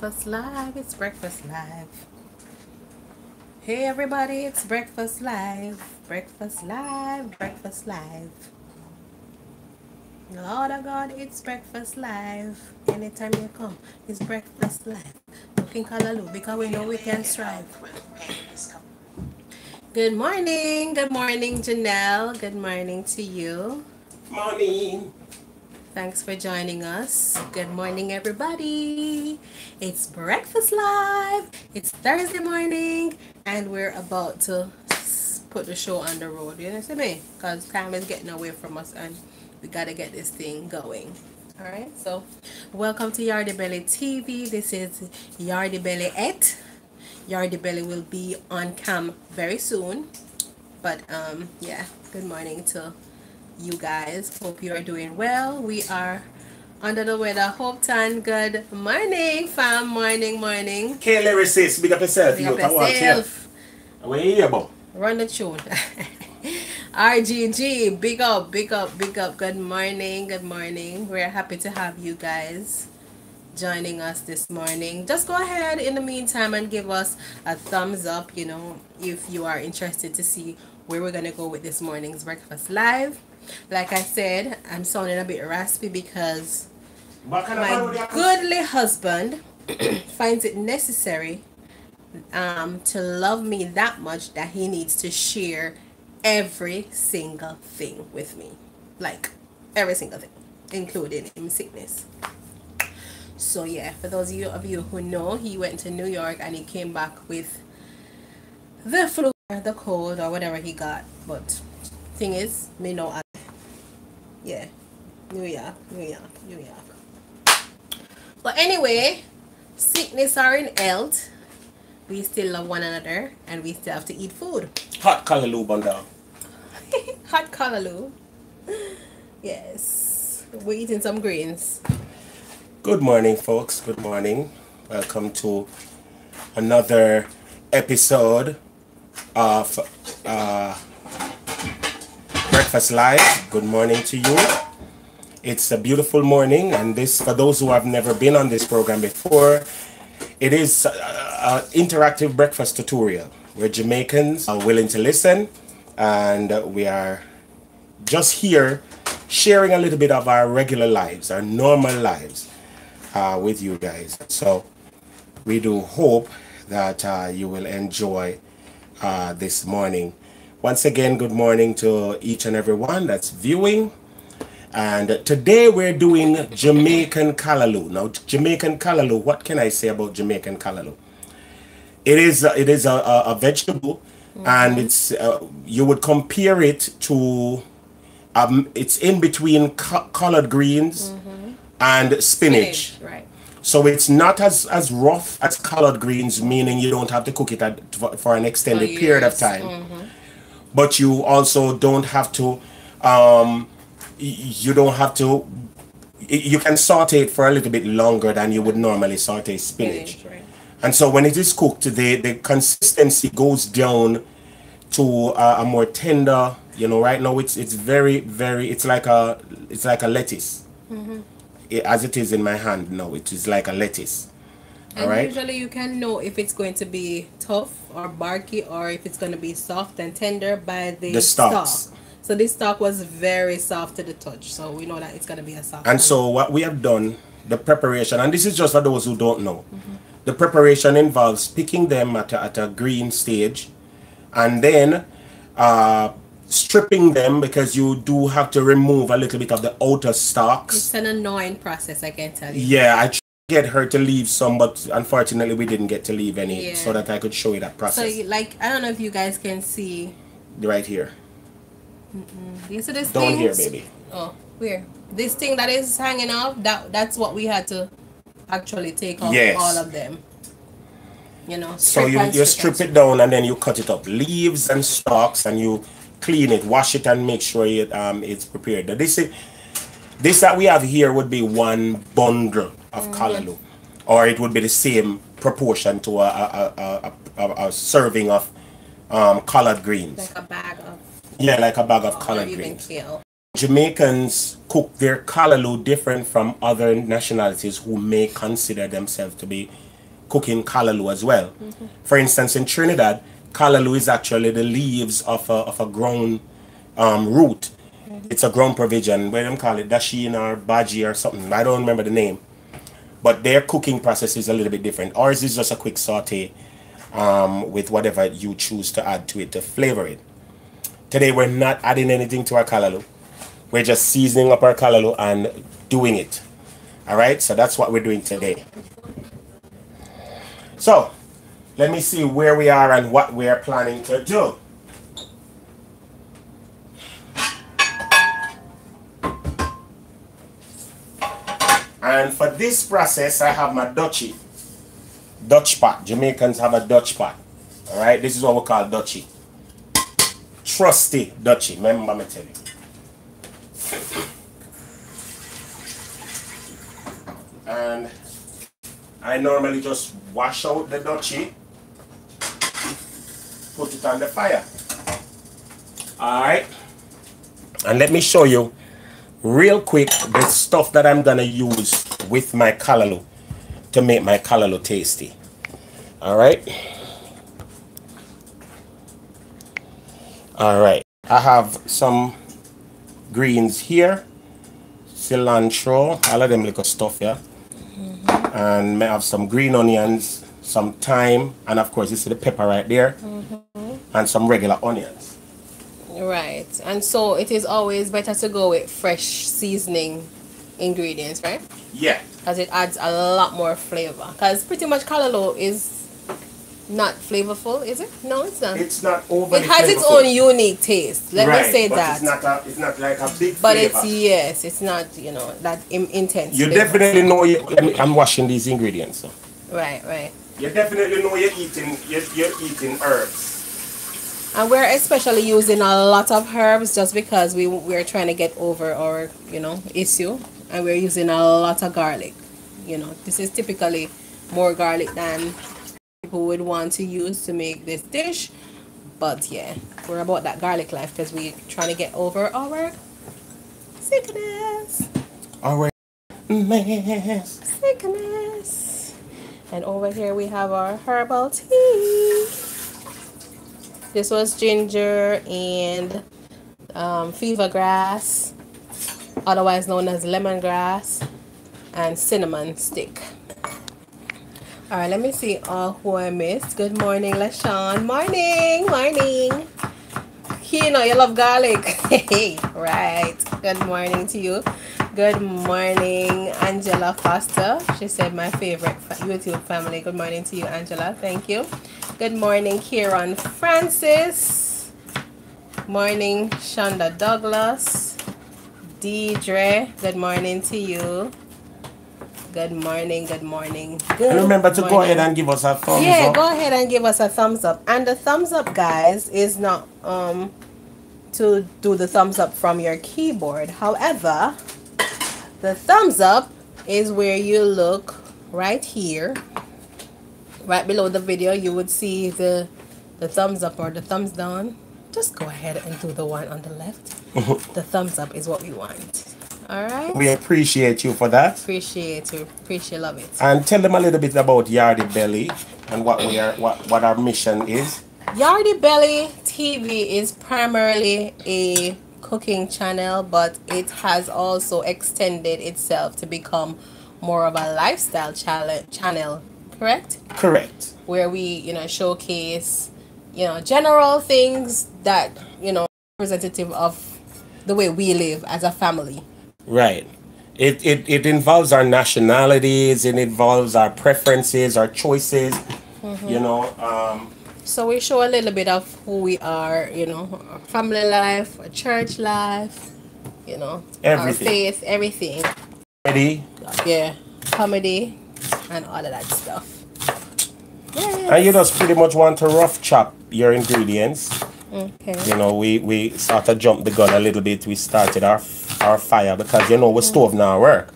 Breakfast Live. It's Breakfast Live. Hey everybody, it's Breakfast Live. Breakfast Live. Breakfast Live. Lord of God, it's Breakfast Live. Anytime you come, it's Breakfast Live. Looking Callaloo, because we know we can strive. Good morning. Good morning, Janelle. Good morning to you. Morning. Thanks for joining us. Good morning, everybody. It's Breakfast Live. It's Thursday morning, and we're about to put the show on the road. You know what I mean? Because time is getting away from us, and we got to get this thing going. All right? So, welcome to Yardie Belly TV. This is Yardie Belly Et. Yardie Belly will be on cam very soon. But, yeah, good morning to you guys. Hope you are doing well. We are under the weather. Hope tan good. Morning, fam. Morning, morning. Kelly resist. Big up yourself. Big up yourself. Where are you about? Run the tune. RGG. Big up, big up, big up. Good morning, good morning. We're happy to have you guys joining us this morning. Just go ahead in the meantime and give us a thumbs up, you know, if you are interested to see where we're going to go with this morning's Breakfast Live. Like I said, I'm sounding a bit raspy because my goodly husband finds it necessary to love me that much that he needs to share every single thing with me. Like, every single thing, including in sickness. So, yeah, for those of you who know, he went to New York and he came back with the flu or the cold or whatever he got. But thing is, me know. Yeah, New York, New York, New York. But anyway, sickness or in health, we still love one another and we still have to eat food. Hot Callaloo, Banda. Hot Callaloo. Yes, we're eating some greens. Good morning, folks. Good morning. Welcome to another episode of Breakfast Live. Good morning to you. It's a beautiful morning, and this, for those who have never been on this program before, it is an interactive breakfast tutorial where Jamaicans are willing to listen, and we are just here sharing a little bit of our regular lives, our normal lives with you guys. So we do hope that you will enjoy this morning. Once again, good morning to each and everyone that's viewing. And today we're doing Jamaican Callaloo. Now, Jamaican Callaloo, what can I say about Jamaican Callaloo? It is a vegetable, mm-hmm. and it's you would compare it to it's in between collard greens, mm-hmm. and spinach. Right. So it's not as rough as collard greens, meaning you don't have to cook it for an extended period of time. Mm-hmm. But you also don't have to, you can saute it for a little bit longer than you would normally saute spinach. Right. And so when it is cooked, the consistency goes down to a more tender, you know, right now it's very, very, it's like a lettuce. Mm-hmm. As it is in my hand now, it is like a lettuce. And right? Usually you can know if it's going to be tough or barky or if it's going to be soft and tender by the stalk. So this stalk was very soft to the touch. So we know that it's going to be a soft. And so what we have done, the preparation, and this is just for those who don't know, mm-hmm. the preparation involves picking them at a green stage and then stripping them, because you do have to remove a little bit of the outer stalks. It's an annoying process, I can tell you. Yeah, I tried to get her to leave some, but unfortunately we didn't get to leave any, so that I could show you that process. So, like, I don't know if you guys can see. Right here. Mm-mm. You see this thing? Down here, baby. Oh, where? This thing that is hanging off, that's what we had to actually take off, all of them. You know, so you strip it down and then you cut it up. Leaves and stalks, and you clean it, wash it, and make sure it it's prepared. This that we have here would be one bundle of Callaloo, or it would be the same proportion to a serving of collard greens. Like a bag of collard greens. Jamaicans cook their callaloo different from other nationalities who may consider themselves to be cooking callaloo as well. Mm-hmm. For instance, in Trinidad, callaloo is actually the leaves of a ground root. Mm-hmm. It's a ground provision. What do they call it? Dashin or bhaji or something. I don't remember the name. But their cooking process is a little bit different. Ours is just a quick saute with whatever you choose to add to it to flavor it. Today, we're not adding anything to our callaloo. We're just seasoning up our callaloo and doing it. All right, so that's what we're doing today. So let me see where we are and what we are planning to do. And for this process, I have my Dutchie. Dutch pot. Jamaicans have a Dutch pot. All right, this is what we call Dutchie. Trusty Dutchie, remember me tell you. And I normally just wash out the Dutchie, put it on the fire. Alright, and let me show you real quick the stuff that I'm gonna use with my callaloo to make my callaloo tasty. Alright, alright, I have some greens here, cilantro, all of them little stuff, yeah. Mm-hmm. And I have some green onions, some thyme, and of course, this is the pepper right there, mm-hmm. and some regular onions. Right, and so it is always better to go with fresh seasoning ingredients, right? Yeah. Because it adds a lot more flavor. Because pretty much callaloo is not flavorful, is it? No, it's not. It's not overly flavorful. It has its own unique taste. Let me say that. It's not like a big but flavor. But it's not, you know, that intense. You flavor. Definitely know I'm washing these ingredients. So. Right, right. You definitely know you're eating herbs. And we're especially using a lot of herbs just because we're trying to get over our, you know, issue, and we're using a lot of garlic. You know, this is typically more garlic than people would want to use to make this dish, but yeah, we're about that garlic life because we're trying to get over our sickness, our sickness. And over here we have our herbal tea. This was ginger and fever grass, otherwise known as lemongrass, and cinnamon stick. All right, let me see all who I missed. Good morning, LaShawn. Morning, morning. You know, you love garlic. Hey, right. Good morning to you. Good morning, Angela Foster. She said my favorite YouTube family. Good morning to you, Angela. Thank you. Good morning, Kieran Francis. Morning, Shonda Douglas. Deidre, good morning to you. Good morning, good morning. Good remember to morning. Go ahead and give us a thumbs up. Yeah, go ahead and give us a thumbs up. And the thumbs up, guys, is not to do the thumbs up from your keyboard. However, the thumbs up is where you look right here. Right below the video, you would see the thumbs up or the thumbs down. Just go ahead and do the one on the left. The thumbs up is what we want. All right. We appreciate you for that. Appreciate you. Appreciate, love it. And tell them a little bit about Yardie Belly and what our mission is. Yardie Belly TV is primarily a cooking channel, but it has also extended itself to become more of a lifestyle channel. Correct? Correct. Where we, you know, showcase, you know, general things that, you know, representative of the way we live as a family. Right. It involves our nationalities, it involves our preferences, our choices, mm-hmm. you know. So we show a little bit of who we are, you know, our family life, our church life, you know, everything. Our faith, everything. Comedy. Yeah, comedy and all of that stuff. Yes. And you just pretty much want to rough chop your ingredients. Okay. You know, we sort of jumped the gun a little bit. We started our fire because, you know, we're stove now work.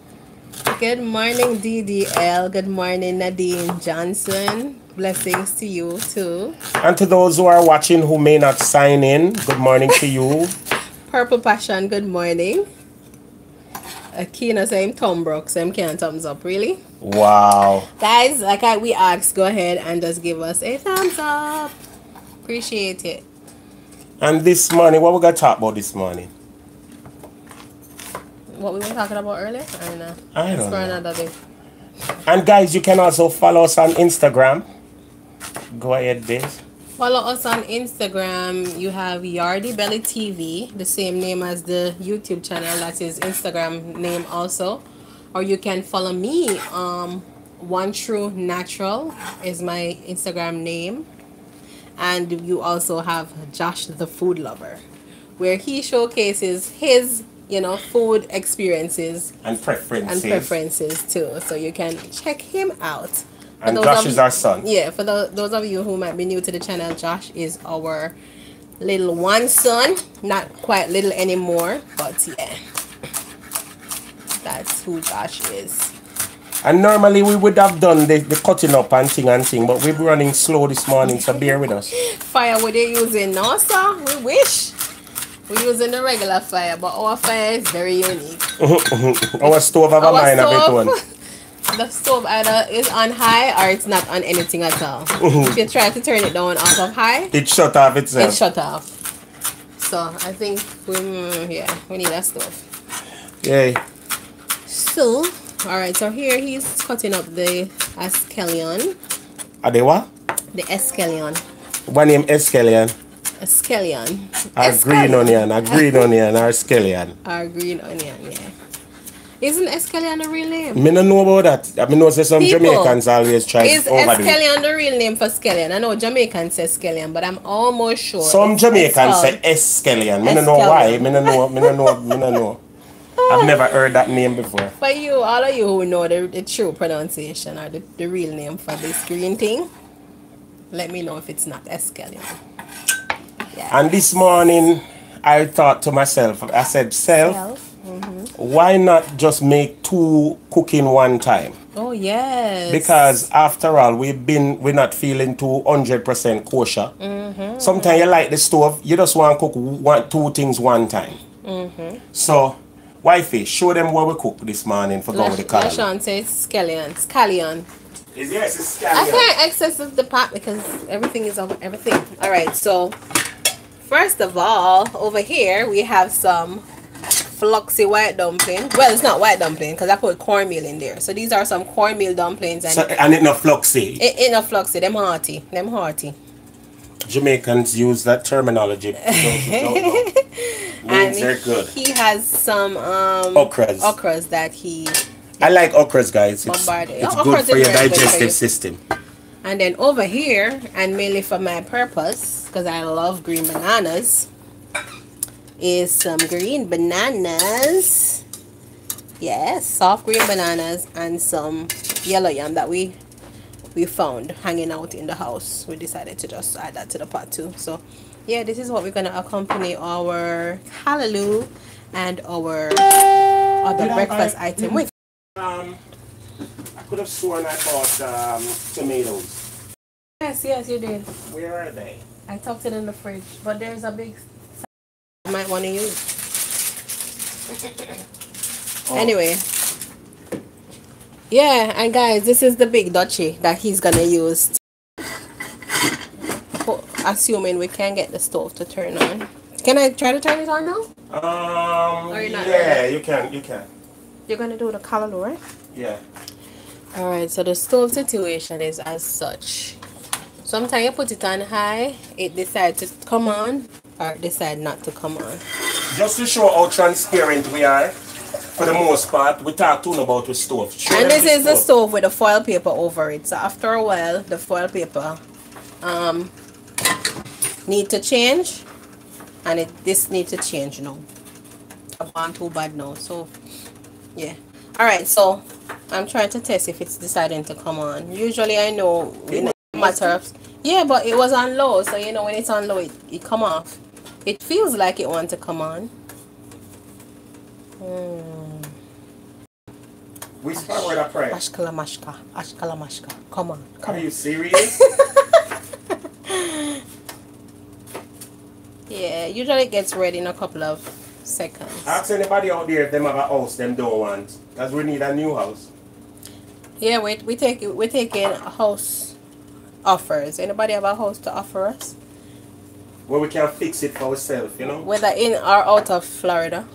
Good morning, DDL. Good morning, Nadine Johnson. Blessings to you, too. And to those who are watching who may not sign in, good morning to you. Purple Passion, good morning. Akina saying thumb broke, so I can't thumbs up, really. Wow. Guys, like we asked, go ahead and just give us a thumbs up. Appreciate it. And this morning, what we gonna talk about this morning? What we were talking about earlier? I don't know. It's for another day. And guys, you can also follow us on Instagram. Go ahead, Biz. Follow us on Instagram. You have Yardie Belly TV, the same name as the YouTube channel. That's his Instagram name also. Or you can follow me. One True Natural is my Instagram name. And you also have Josh the Food Lover, where he showcases his, you know, food experiences and preferences. And preferences too. So you can check him out. And Josh is our son. Yeah, for those of you who might be new to the channel, Josh is our little one son. Not quite little anymore, but yeah. That's who Josh is. And normally we would have done the cutting up and thing, but we're running slow this morning, so bear with us. Fire we're using now, sir. We wish. We're using the regular fire, but our fire is very unique. Our stove have a line of it one. The stove either is on high or it's not on anything at all. If you try to turn it down off of high, it shut off itself. It shut off. So I think we need a stove. Yay. So, alright, so here he's cutting up the escallion. Are they what? The escallion. One name escallion. Escallion. Our green onion. Our green onion. Our scallion. Our green onion, yeah. Isn't Escallion the real name? I don't know about that. I know some Jamaicans always try to overdo it. Is Escallion the real name for Scallion? I know Jamaicans say Scallion, but I'm almost sure. Some Jamaicans say Escallion. I don't know why. I don't know. I've never heard that name before. But you, all of you who know the true pronunciation or the real name for this green thing, let me know if it's not Escallion. Yeah. And this morning, I thought to myself, I said, self. Why not just make two cooking one time? Oh yes. Because after all, we're not feeling too 100% kosher. Sometimes you like the stove, you just want to cook two things one time. So, wifey, show them what we cook this morning for going to the Callaloo. Lashawn says scallion. Scallion. Yes, it's scallion. I can't access the pot because everything is over everything. All right, so first of all, over here we have some fluxy white dumpling. Well, it's not white dumpling because I put cornmeal in there. So these are some cornmeal dumplings, and it's not fluxy. It's not fluxy. Them hearty. Them hearty. Jamaicans use that terminology. And they're good. He has some okras. Okras that he. I like okras, guys. It's good for your digestive system. And then over here, and mainly for my purpose, because I love green bananas, is some green bananas. Yes, soft green bananas and some yellow yam that we found hanging out in the house. We decided to just add that to the pot too. So yeah, this is what we're gonna accompany our Callaloo and our other breakfast item with. I could have sworn I bought tomatoes. Yes, you did. Where are they? I tucked it in the fridge, but there's a big might want to use. Anyway, yeah, and guys, this is the big dutchie that he's gonna use, assuming we can get the stove to turn on. Can I try to turn it on now? Yeah, ready? you can. You're gonna do the Callaloo, right? Yeah. All right, so the stove situation is as such. Sometimes you put it on high, it decides to come on, or decide not to come on. Just to show how transparent we are, for the most part, we talk to them about the stove. And this is the stove with the foil paper over it. So after a while, the foil paper need to change, and this need to change now. I want too bad now, so yeah. All right, so I'm trying to test if it's deciding to come on. Usually, I know. Yeah, but it was on low, so you know when it's on low it come off. It feels like it wants to come on. We start with a prayer. Ashkalamashka, Ashkalamashka. Come on. Are you serious? Yeah, usually it gets ready in a couple of seconds. Ask anybody out there if them have a house them don't want, because we need a new house. Yeah, we're taking house offers. Anybody have a house to offer us? Well, we can fix it for ourselves, you know. Whether in or out of Florida.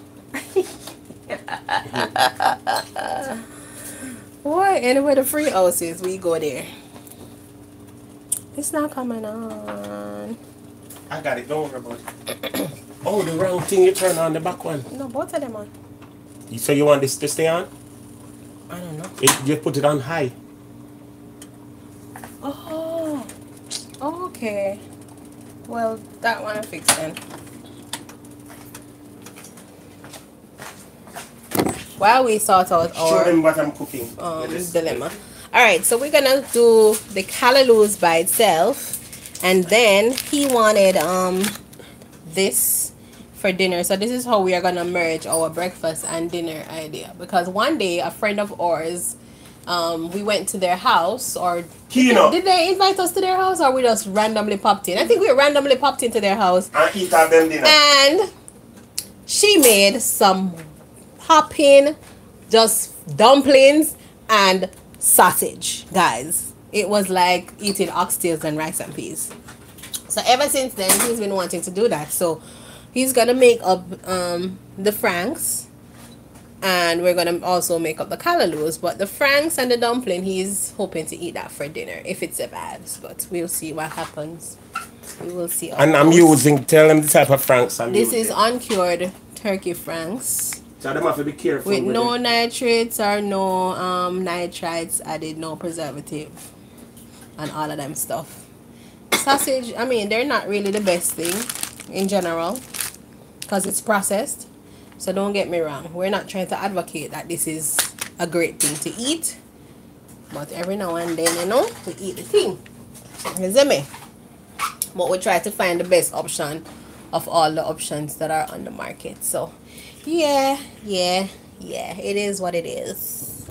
Boy, anywhere the free house is, we go there. It's not coming on. I got it, don't worry about it. Oh, the wrong thing, you turn on the back one. No, both of them on. So you want this to stay on? I don't know. You put it on high. Oh. Oh, okay. Well, that one I fixed then. While we sort out our... Show them what I'm cooking. Dilemma. Alright, so we're gonna do the Callaloo's by itself. And then he wanted this for dinner. So this is how we are gonna merge our breakfast and dinner idea. Because one day, a friend of ours... we went to their house, or did they invite us to their house, or we just randomly popped in? I think we randomly popped into their house and eat at them dinner. And she made some hopping, just dumplings and sausage, guys. It was like eating oxtails and rice and peas. So ever since then, he's been wanting to do that. So he's gonna make up the franks. And we're going to also make up the Callaloos. But the franks and the dumpling, he's hoping to eat that for dinner. If it's a bads. But we'll see what happens. We will see. And I'm using, tell them the type of franks I'm using. This is uncured turkey franks. So them have to be careful with no nitrates or no nitrites added, no preservative. And all of them stuff. Sausage, I mean, they're not really the best thing in general. Because it's processed. So don't get me wrong, we're not trying to advocate that this is a great thing to eat. But every now and then, you know, we eat the thing. You see me? But we try to find the best option of all the options that are on the market. So, yeah. It is what it is.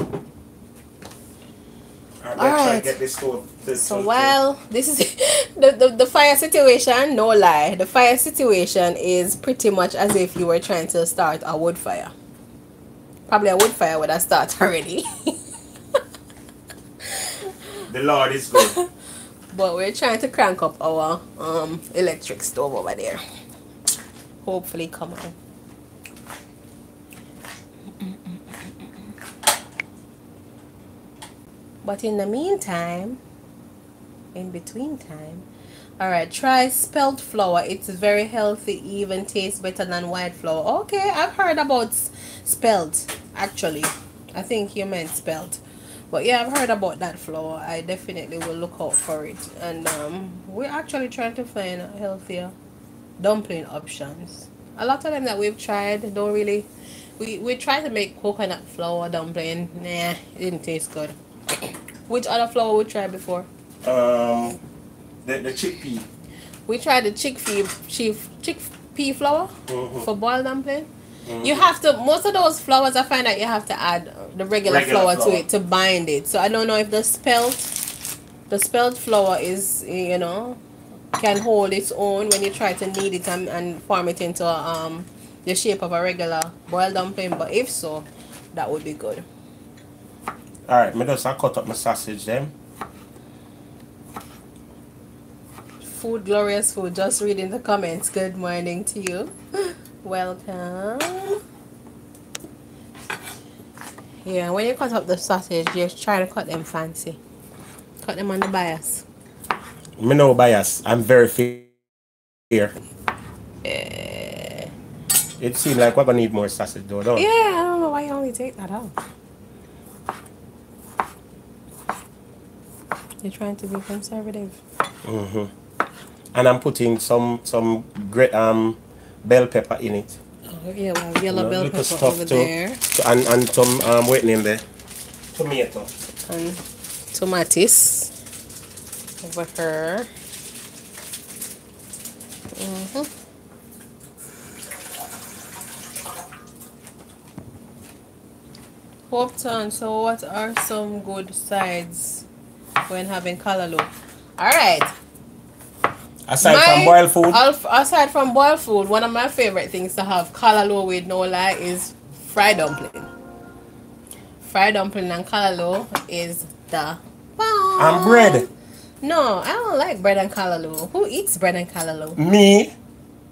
Alright. So while this is the fire situation, no lie, the fire situation is pretty much as if you were trying to start a wood fire. Probably a wood fire would have started already. The Lord is good. But we're trying to crank up our electric stove over there. Hopefully come on. But in the meantime, in between time, alright, try spelt flour. It's very healthy, even tastes better than white flour. Okay, I've heard about spelt, actually. I think you meant spelt. But yeah, I've heard about that flour. I definitely will look out for it. And we're actually trying to find healthier dumpling options. A lot of them that we've tried don't really... We tried to make coconut flour dumpling. Nah, it didn't taste good. Which other flour we tried before? The chickpea. We tried the chickpea flour for boiled dumpling. You have to, most of those flours I find that you have to add the regular flour to it to bind it. So I don't know if the spelt flour is, you know, can hold its own when you try to knead it and form it into the shape of a regular boiled dumpling. But if so, that would be good. Alright, I just cut up my sausage then. Food, glorious food. Just reading the comments. Good morning to you. Welcome. Yeah, when you cut up the sausage, you try to cut them fancy. Cut them on the bias. Me no bias. I'm very fair. Yeah. It seems like we're going to need more sausage though, don't we? Yeah, I don't know why you only take that out. You're trying to be conservative. And I'm putting some great bell pepper in it. Oh, yeah, well, yellow bell pepper stuff over there. And some what name there? Tomato. And tomatoes over here. Hopped on. So what are some good sides when having Callaloo? All right, Aside from boiled food, one of my favorite things to have callaloo with, no lie, is fried dumpling. Fried dumpling and callaloo is the bomb. And bread. No, I don't like bread and callaloo. Who eats bread and callaloo? Me.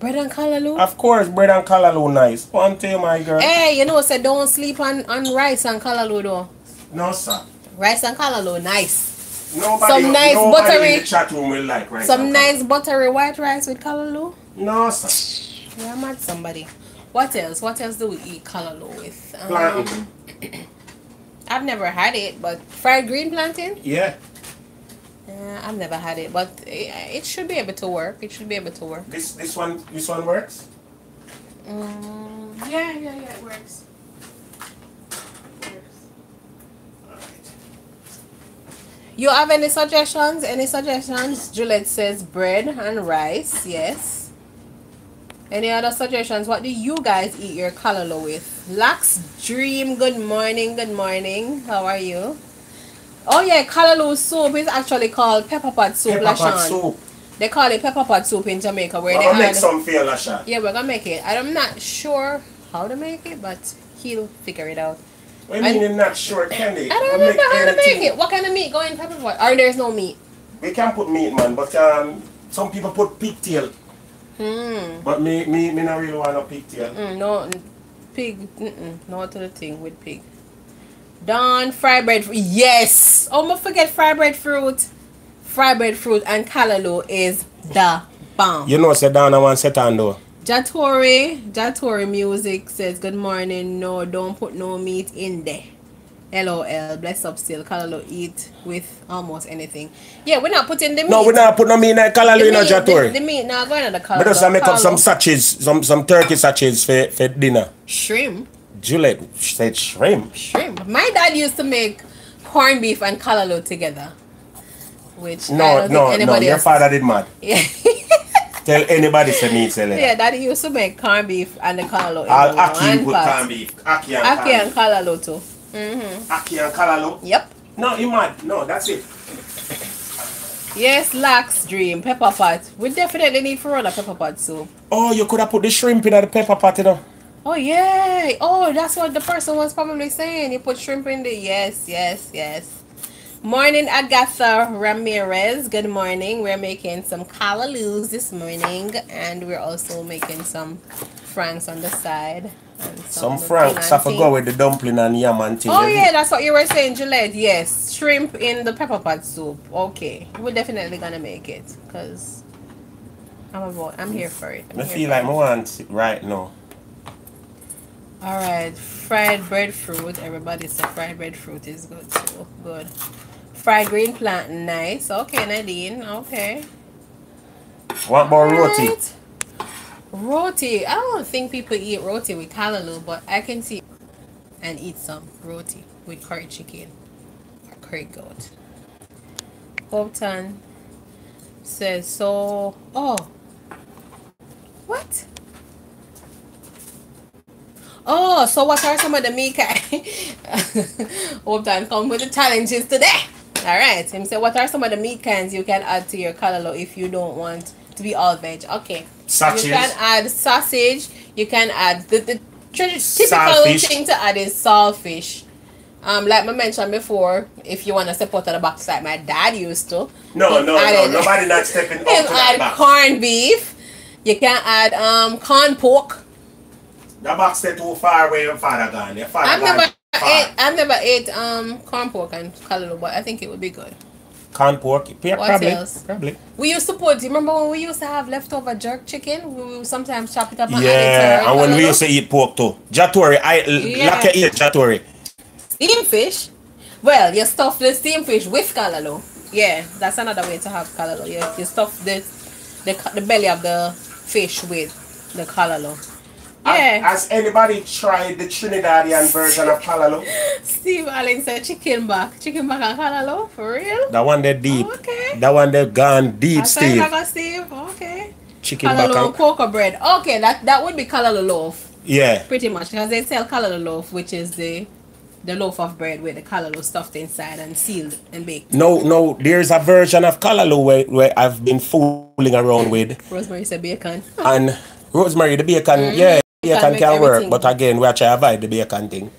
Bread and callaloo? Of course, bread and callaloo nice. One thing, my girl. Hey, you know, say don't sleep on rice and callaloo though. No, sir. Rice and callaloo nice. Nobody, some nice buttery in the chat room will like rice. Some nice buttery white rice with callaloo? No, sir. Yeah, I'm at somebody. What else? What else do we eat callaloo with? Plantain. I've never had it, but fried green plantain? Yeah. I've never had it, but it should be able to work. It should be able to work. This one works? Yeah, it works. You have any suggestions? Any suggestions? Juliet says bread and rice. Yes. Any other suggestions? What do you guys eat your callaloo with? Lux Dream, good morning. Good morning. How are you? Oh yeah, callaloo soup is actually called pepper pot soup. They call it pepper pot soup in Jamaica. Where we're gonna make some for you, Lashan. Yeah, we're gonna make it. I'm not sure how to make it, but he'll figure it out. What do you mean I'm not sure? I don't know how to make it. What kind of meat go in pepper pot? Or there's no meat? We can put meat, man, but some people put pigtail. But me not really want a pigtail. No, pig, not to the thing with pig. Don, fried bread, yes! Oh, I forget fried bread fruit. Fried bread fruit and callaloo is the bomb. You know, say Don, I want to sit on though. Jatori Music says, good morning. No, don't put no meat in there. LOL. Bless up still. Callaloo eat with almost anything. Yeah, we're not putting the meat. No, we're not putting no meat in the callaloo, you know, Jatori. The meat, now go into the callaloo. Let us make up some sachets, some turkey sachets for dinner. Shrimp. Juliet said shrimp. Shrimp. My dad used to make corned beef and callaloo together. Which no, your father did mad. Yeah. Tell anybody to me, tell it. Yeah, daddy used to make corned beef and the callaloo. Aki with corned beef. Aki and callaloo too. Aki and callaloo? Yep. No, you mad. No, that's it. Yes, Lax Dream. Pepper pot. We definitely need for another pepper pot soup. Oh, you could have put the shrimp in the pepper pot, you know. Oh, yeah. Oh, that's what the person was probably saying. You put shrimp in there. Yes. Morning, Agatha Ramirez. Good morning. We're making some callaloos this morning. And we're also making some franks on the side. And some franks. I forgot with the dumpling and yam and things. Oh, yeah. That's what you were saying, Gillette. Yes. Shrimp in the pepper pot soup. Okay. We're definitely going to make it. Because I'm here for it. I feel like I want it right now. Alright, fried breadfruit. Everybody said fried breadfruit is good too. Good. Fried green plantain, nice. Okay, Nadine. Okay. What about roti? Roti. I don't think people eat roti with callaloo, but I can see and eat some roti with curry chicken or curry goat. Hopton says so. Oh. What? Oh, so what are some of the meat? Hope that come with the challenges today. All right. Him say, what are some of the meat cans you can add to your callaloo if you don't want to be all veg? Okay. Sausage. You can add sausage. You can add the typical thing to add is saltfish. Like I mentioned before, if you want to step out of the box like my dad used to. No. Nobody not stepping out of the box. You can add corned beef. You can add corn pork. The box is too far away from Father Gone. I've never ate corn pork and callaloo, but I think it would be good. Corn pork? Yeah, probably. We used to put, remember when we used to have leftover jerk chicken? We would sometimes chop it up and add it to and when we used to eat pork too. Jatori, I like to eat Jatori. Steam fish? Well, you stuff the steam fish with callaloo. Yeah, that's another way to have callaloo. Yeah, you stuff the belly of the fish with the callaloo. Yeah. Has anybody tried the Trinidadian version of callaloo? Steve Allen said chicken back and callaloo for real. That one they deep. Oh, okay. That one they gone deep, Steve. Okay. Chicken callaloo back and cocoa bread. Okay, that would be callaloo loaf. Yeah. Pretty much because they sell callaloo loaf, which is the the loaf of bread with the callaloo stuffed inside and sealed and baked. No, there's a version of callaloo where I've been fooling around with. Rosemary said bacon. And rosemary, the bacon, yeah, bacon can work. But again, we actually avoid the bacon thing.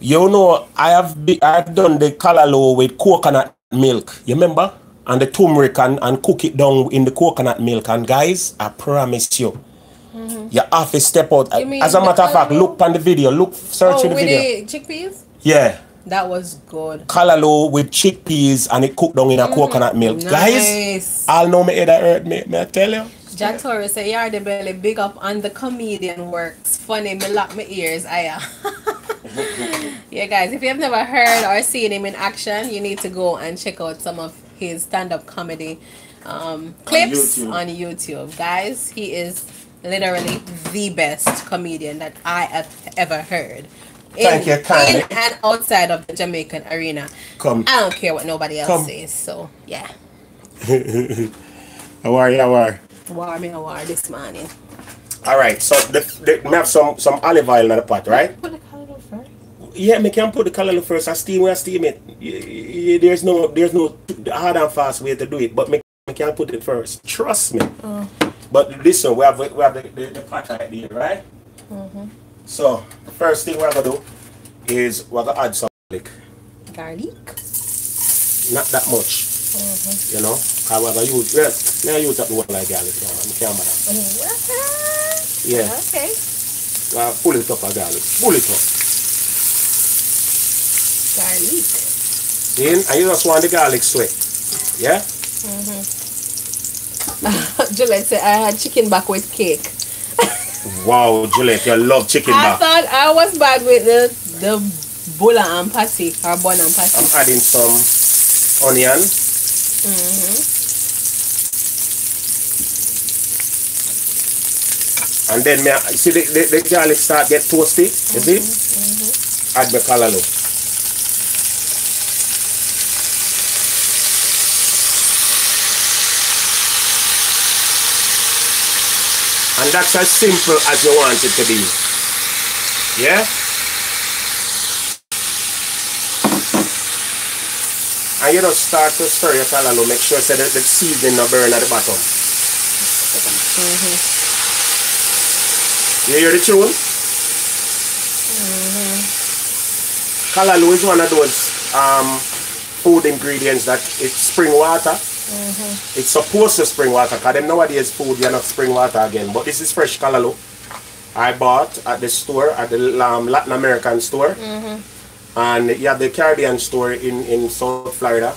You know, I've done the callaloo with coconut milk, you remember? And the turmeric and cook it down in the coconut milk. And guys, I promise you, you have to step out. As a matter of fact, look on the video. Search the video. With the chickpeas? Yeah. That was good. Callaloo with chickpeas and it cooked down in a coconut milk. Nice. Guys, I'll know me that hurt me, I tell you. Jack Torres said, Yardie Belly, big up on the comedian works. Funny, me lock my ears. Yeah, guys, if you have never heard or seen him in action, you need to go and check out some of his stand-up comedy clips on YouTube. Guys, he is literally the best comedian that I have ever heard in and outside of the Jamaican arena. I don't care what nobody else says, so yeah. How are you? How are this morning? All right, so we have some olive oil in the pot, right? Put the callaloo first. Yeah, we can put the callaloo first. I steam it. There's no hard and fast way to do it, but we can put it first. Trust me. Oh. But listen, we have the pot right there, right? So the first thing we're gonna do is we're gonna add some garlic. Garlic? Not that much. You know, cause we're gonna use use up the one like garlic now. Yeah. Okay. Well, pull it up, garlic. Pull it up. Garlic. Then I just want the garlic sweat. Yeah. Juliet said I had chicken back with cake. Wow, Juliet, you love chicken back. I thought I was bad with the bula and patty, or bun and patty. I'm adding some onion. And then see the garlic start get toasty, you see? Add the callaloo. And that's as simple as you want it to be. Yeah? And you just start to stir your callaloo. Make sure so that the seasoning not burn at the bottom. You hear the tune? Callaloo is one of those food ingredients that it's spring water. It's supposed to spring water, because nowadays food you're not spring water again, but this is fresh callaloo I bought at the store, at the Latin American store, and you have the Caribbean store in South Florida.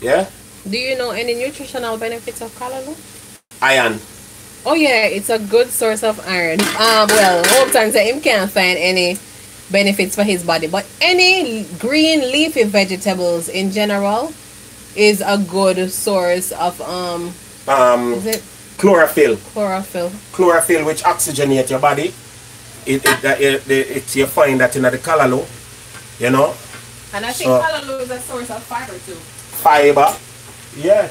Yeah. Do you know any nutritional benefits of callaloo? Iron. Oh yeah, it's a good source of iron. Well, hope times that him can't find any benefits for his body, but any green leafy vegetables in general is a good source of chlorophyll, which oxygenates your body. You find that in the callaloo, you know. And I think callaloo is a source of fiber too. Fiber, yeah.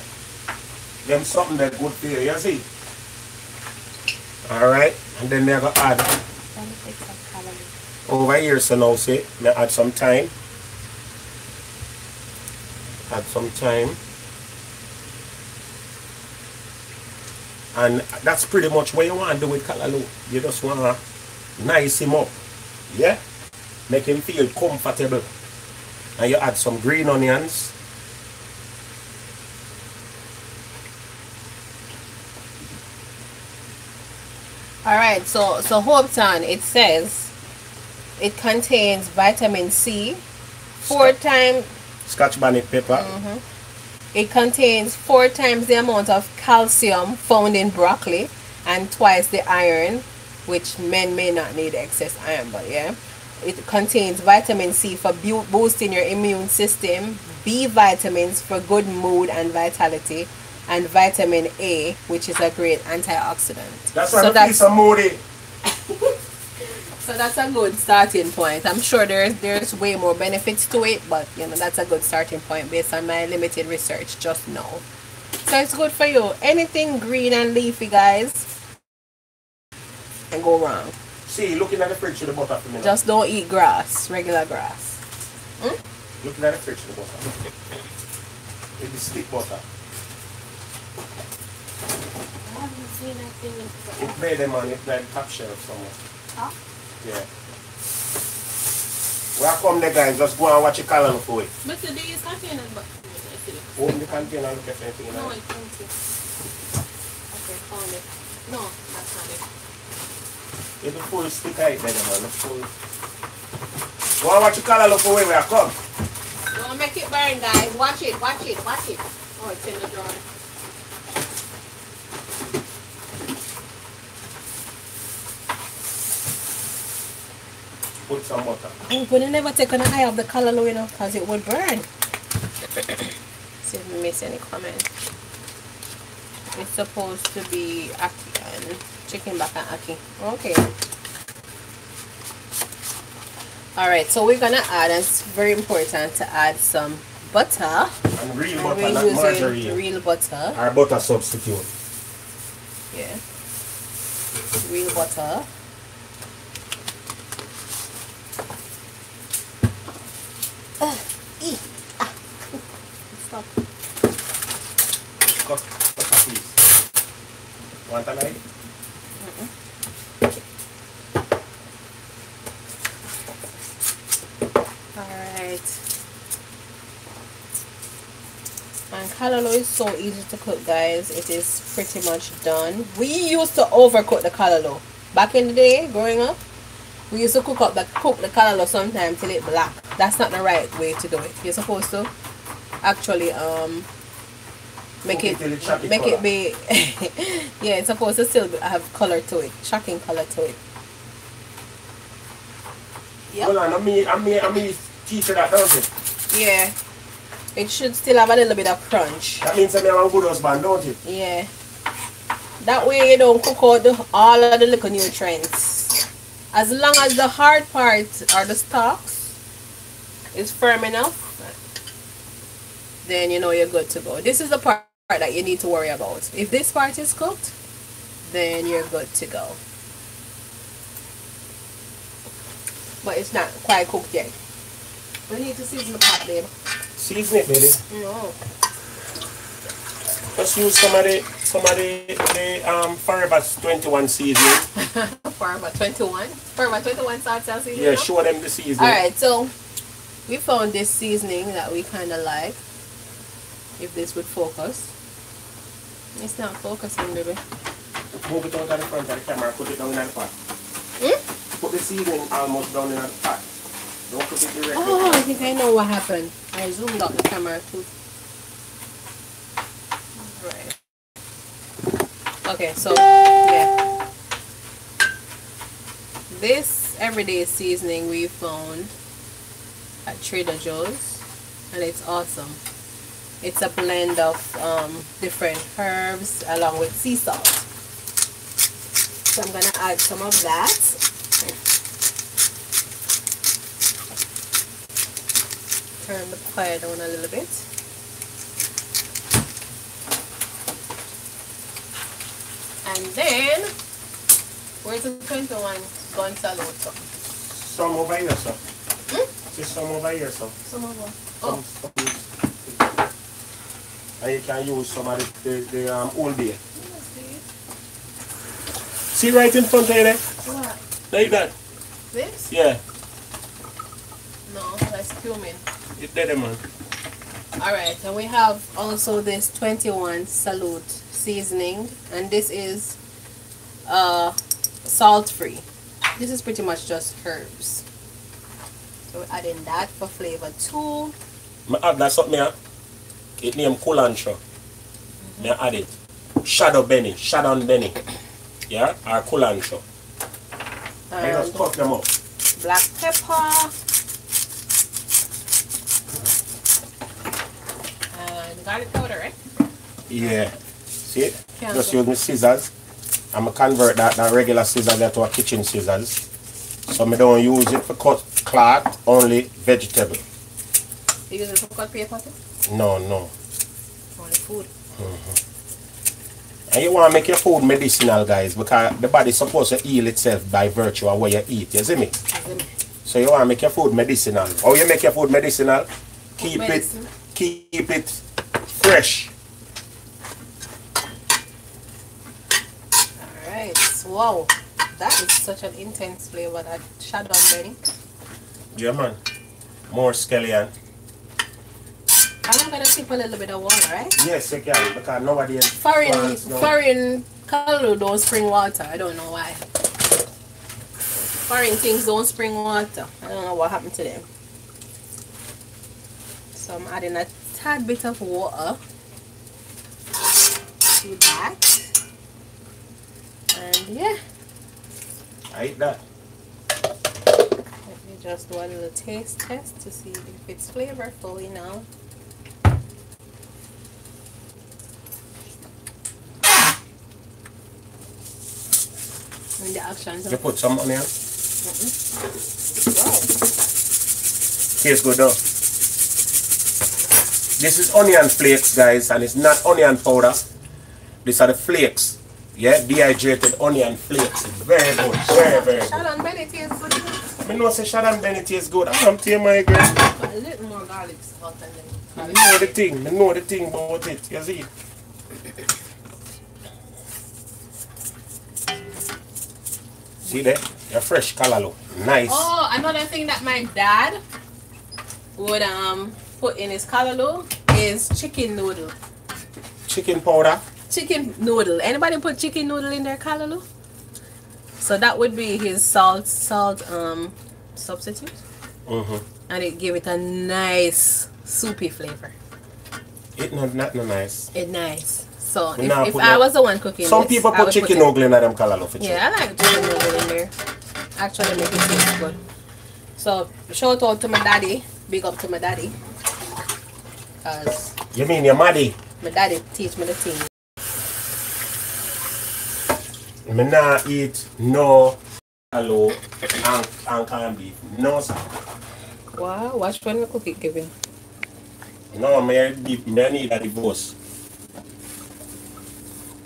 Them something that good for you, you see. All right, and then we gonna add over here. So now see, me add some thyme. And that's pretty much what you want to do with callaloo. You just want to nice him up, yeah, make him feel comfortable. And you add some green onions, all right. So Hopetown, it says it contains vitamin C, Scotch bonnet pepper. It contains 4 times the amount of calcium found in broccoli and 2x the iron, which men may not need excess iron, but yeah. It contains vitamin C for boosting your immune system, B vitamins for good mood and vitality, and vitamin A, which is a great antioxidant. That's why I feel so moody. So that's a good starting point. I'm sure there's way more benefits to it, but you know, that's a good starting point based on my limited research just now. So it's good for you. Anything green and leafy, guys, can go wrong. See, looking at the fridge with the butter for me. Just don't eat grass, regular grass. Hmm? Looking at the fridge with the butter. With the stick butter. I haven't seen that thing in the butter. It made them on it, like top shelf somewhere. Huh? Yeah. Welcome there, guys. Just go and watch a Callaloo for it. But the these containers, but open the container and look at anything in it. No, I can't see. Okay, found it. No, that's not it. It's a full stick out there, man. It's full. Go and watch a Callaloo for where we are come. Don't make it burn, guys. Watch it, watch it, watch it. Oh, it's in the drawer. Put some water. Oh, but I never take an eye of the Callaloo, you know, because it would burn. See if we miss any comment. It's supposed to be ackee and chicken back and ackee. Okay. Alright, so we're gonna add, and it's very important to add some butter. And real butter, we're not margarine. Real butter. Our butter substitute. Yeah. Real butter. Stop. Cut a piece. Want a knife? Alright. And Callaloo is so easy to cook, guys. It is pretty much done. We used to overcook the Callaloo. Back in the day, growing up, we used to cook the Callaloo sometimes till it black. That's not the right way to do it. You're supposed to actually make it be yeah, it's supposed to still have color to it, shocking color to it. Yeah. Hold on, I mean teacher that does it. Yeah. It should still have a little bit of crunch. That means I have a good husband, don't it? Yeah. That way you don't cook out all of the little nutrients. As long as the hard part or the stalks is firm enough, then you know you're good to go. This is the part that you need to worry about. If this part is cooked, then you're good to go. But it's not quite cooked yet. We need to season the pot, babe. Season it, baby. No. Just use some of the Forever 21 seasoning. Forever 21? Forever 21 salsa seasoning? Yeah, show them the seasoning. Alright, so we found this seasoning that we kind of like. If this would focus. It's not focusing, baby. Move it out of the front of the camera, put it down in the pot. Hmm? Put the seasoning almost down in the pot. Don't put it directly. Oh, I think I know what happened. I zoomed out the camera too. Right. Okay, so yeah, this everyday seasoning we found at Trader Joe's, and it's awesome. It's a blend of different herbs along with sea salt. So I'm gonna add some of that. Turn the fire down a little bit. And then, where's the 21 Gonzalo? Some over here, sir. Hmm? Just some over here, sir. Some over. Oh. Some. And you can use some of the old beer. See right in front of you there? What? Like that. This? Yeah. No, that's cumin. It's dead, man. Alright, and we have also this 21 Salute seasoning, and this is salt free. This is pretty much just herbs, so we're adding that for flavor too. I add that something it named Kulancho. I add it Shadon Benny, yeah, or Kulancho. I just cut them up. Black pepper and garlic powder, right? Yeah. See it? Just use my scissors. I'm going to convert that regular scissors to a kitchen scissors. So I don't use it for cut cloth, only vegetable. You use it for cut paper? No, no. Only food. Mm-hmm. And you want to make your food medicinal, guys, because the body is supposed to heal itself by virtue of what you eat, you see me? So you want to make your food medicinal. How you make your food medicinal? Keep it fresh. Alright, wow. That is such an intense flavor, that shadow burning. Yeah, man. More scallion. I'm going to keep a little bit of water, right? Yes, you can, because nobody else. Foreign Callaloo don't spring water. I don't know why. Foreign things don't spring water. I don't know what happened to them. So I'm adding a tad bit of water to that. And yeah. I eat that. Let me just do a little taste test to see if it's flavorful, you know. And the actions. You put some on there? Mm-hmm. Tastes good though. This is onion flakes, guys, and it's not onion powder. These are the flakes. Yeah, dehydrated onion flakes. Very good, very good. Sharon Bennett tastes good. I know say Sharon Bennett tastes good. I come to you, my girl. But a little more garlic is hotter than garlic. I know the thing about it, you see. See there? Your fresh callaloo. Nice. Oh, another thing that my dad would put in his callaloo is chicken noodle. Chicken powder? Chicken noodle. Anybody put chicken noodle in their callaloo? So that would be his salt substitute. Mm-hmm. And it gave it a nice soupy flavor. It not no nice. It nice. So if I was the one cooking, some people put chicken noodle in their callaloo for chicken. Yeah, I like chicken noodle in there. Actually make it taste good. So shout out to my daddy. Big up to my daddy. Cause you mean your daddy? My daddy teach me the thing. Me nah eat no callaloo and canned beef. No, sir. Wow, watch when you cook it, Kevin. No, me need a divorce.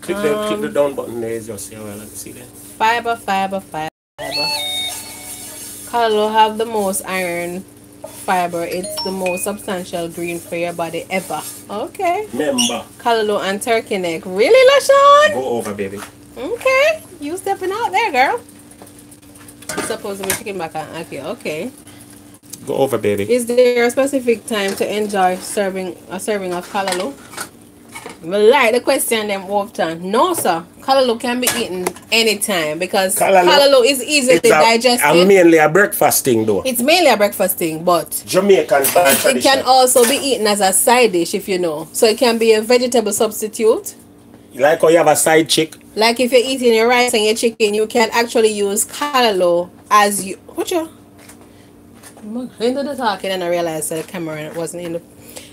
Click the down button there, just say, well, let's see that. Fiber. Callaloo have the most iron fiber. It's the most substantial green for your body ever. Okay. Remember. Callaloo and turkey neck. Really, LaShawn? Go over, baby. Okay, you stepping out there, girl. You're supposed to be chicken back on Aki. Okay. Go over, baby. Is there a specific time to enjoy a serving of callaloo? I like the question them often. No, sir. Callaloo can be eaten anytime because callaloo is easily digested. And mainly a breakfast thing, though. It's mainly a breakfast thing, but Jamaican tradition. It can also be eaten as a side dish, if you know. So it can be a vegetable substitute. Like how you have a side chick. Like if you're eating your rice and your chicken, you can actually use callaloo as you. What you? Into the talking, and I realized that the camera wasn't in the.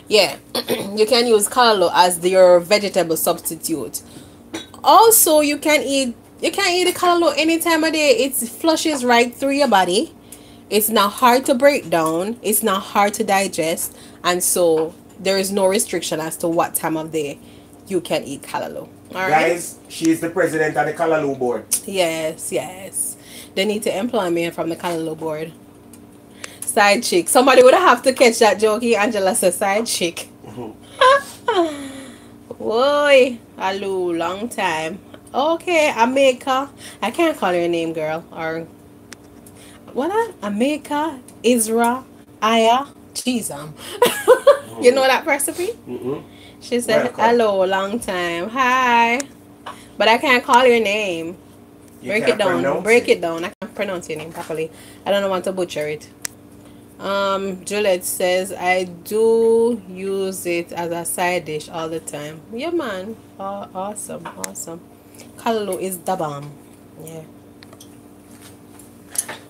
Yeah, you can use callaloo as your vegetable substitute. Also, you can eat a callaloo any time of day. It flushes right through your body. It's not hard to break down. It's not hard to digest, and so there is no restriction as to what time of day you can eat callaloo. All right. Guys, she is the president of the Callaloo board. Yes. They need to employ me from the Callaloo board. Side chick. Somebody would have to catch that joke. Angela says side chick. Boy, hello, long time. Okay, Ameka. I can't call her name, girl. Or what? Ameka, Isra, Aya, Cheesam. You know that recipe? Mm-hmm. She said, welcome. Hello, long time. Hi. But I can't call your name. Break it down. I can't pronounce your name properly. I don't want to butcher it. Juliet says, I do use it as a side dish all the time. Yeah, man. Oh, awesome. Callaloo is the bomb. Yeah.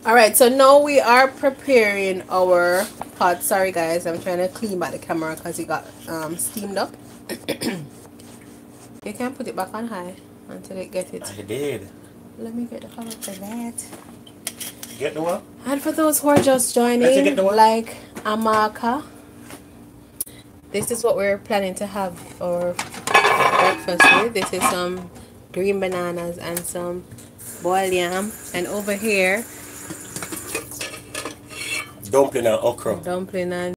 Alright, so now we are preparing our pot. Sorry guys, I'm trying to clean back the camera because it got steamed up. You can put it back on high until it gets it. I did. Let me get the color for that. Get the one? And for those who are just joining, like Amaka, this is what we're planning to have our breakfast with. This is some green bananas and some boiled yam. And over here, dumpling and okra. Dumpling and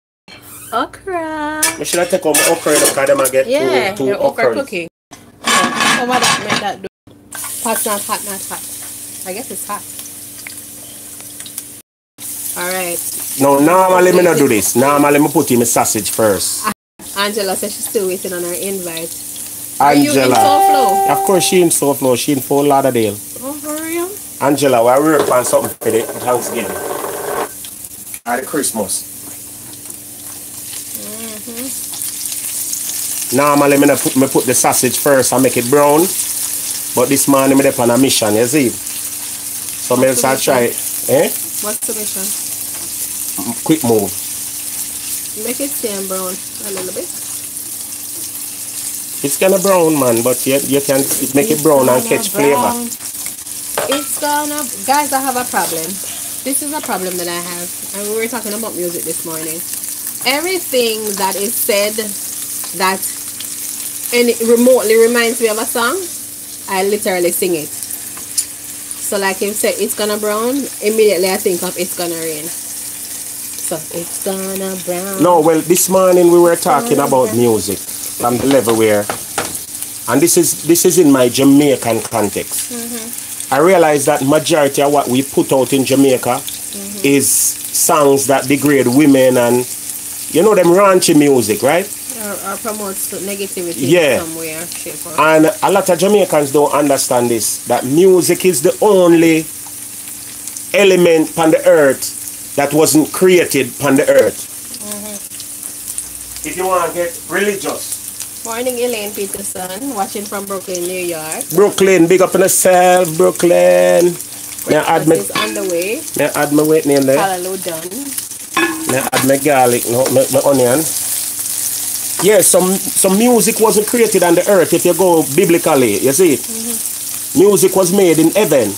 okra. We should take home okra because I'm going to get two okra cookie. So what that made that do? Hot, not hot, not hot. I guess it's hot. Alright. No, normally me not do this. Normally me put in the sausage first. Angela says she's still waiting on her invite. Angela. Are you in South Flow? Of course she in South Flow. She in Fort Lauderdale. Oh, for real? Angela, why we work on something for the Thanksgiving? Or the Christmas. Normally me put the sausage first and make it brown. But this morning I'm on a mission, you see. So else I try it. Eh? What's the mission? Quick move. Make it turn brown a little bit. It's kind of brown, man, but you can make it brown and catch flavor. It's gonna... Guys, I have a problem. This is a problem that I have. And we were talking about music this morning. Everything that is said that and it remotely reminds me of a song, I literally sing it. So like him said, it's gonna brown, immediately I think of It's Gonna Rain. So it's gonna brown. No, well, this morning we were talking about music from the level where, and this is in my Jamaican context. I realized that majority of what we put out in Jamaica is songs that degrade women and, you know, them raunchy music, right? Or promotes negativity in some way or shape. And a lot of Jamaicans don't understand this, that music is the only element upon the earth that wasn't created upon the earth. If you want to get religious. Morning, Elaine Peterson, watching from Brooklyn, New York. Brooklyn, big up on yourself, Brooklyn. Breakfast is on the way. May I add my weight name there? Callaloo done. May I add my garlic, my onion. Yeah, some music wasn't created on the earth, if you go biblically, you see. Music was made in heaven.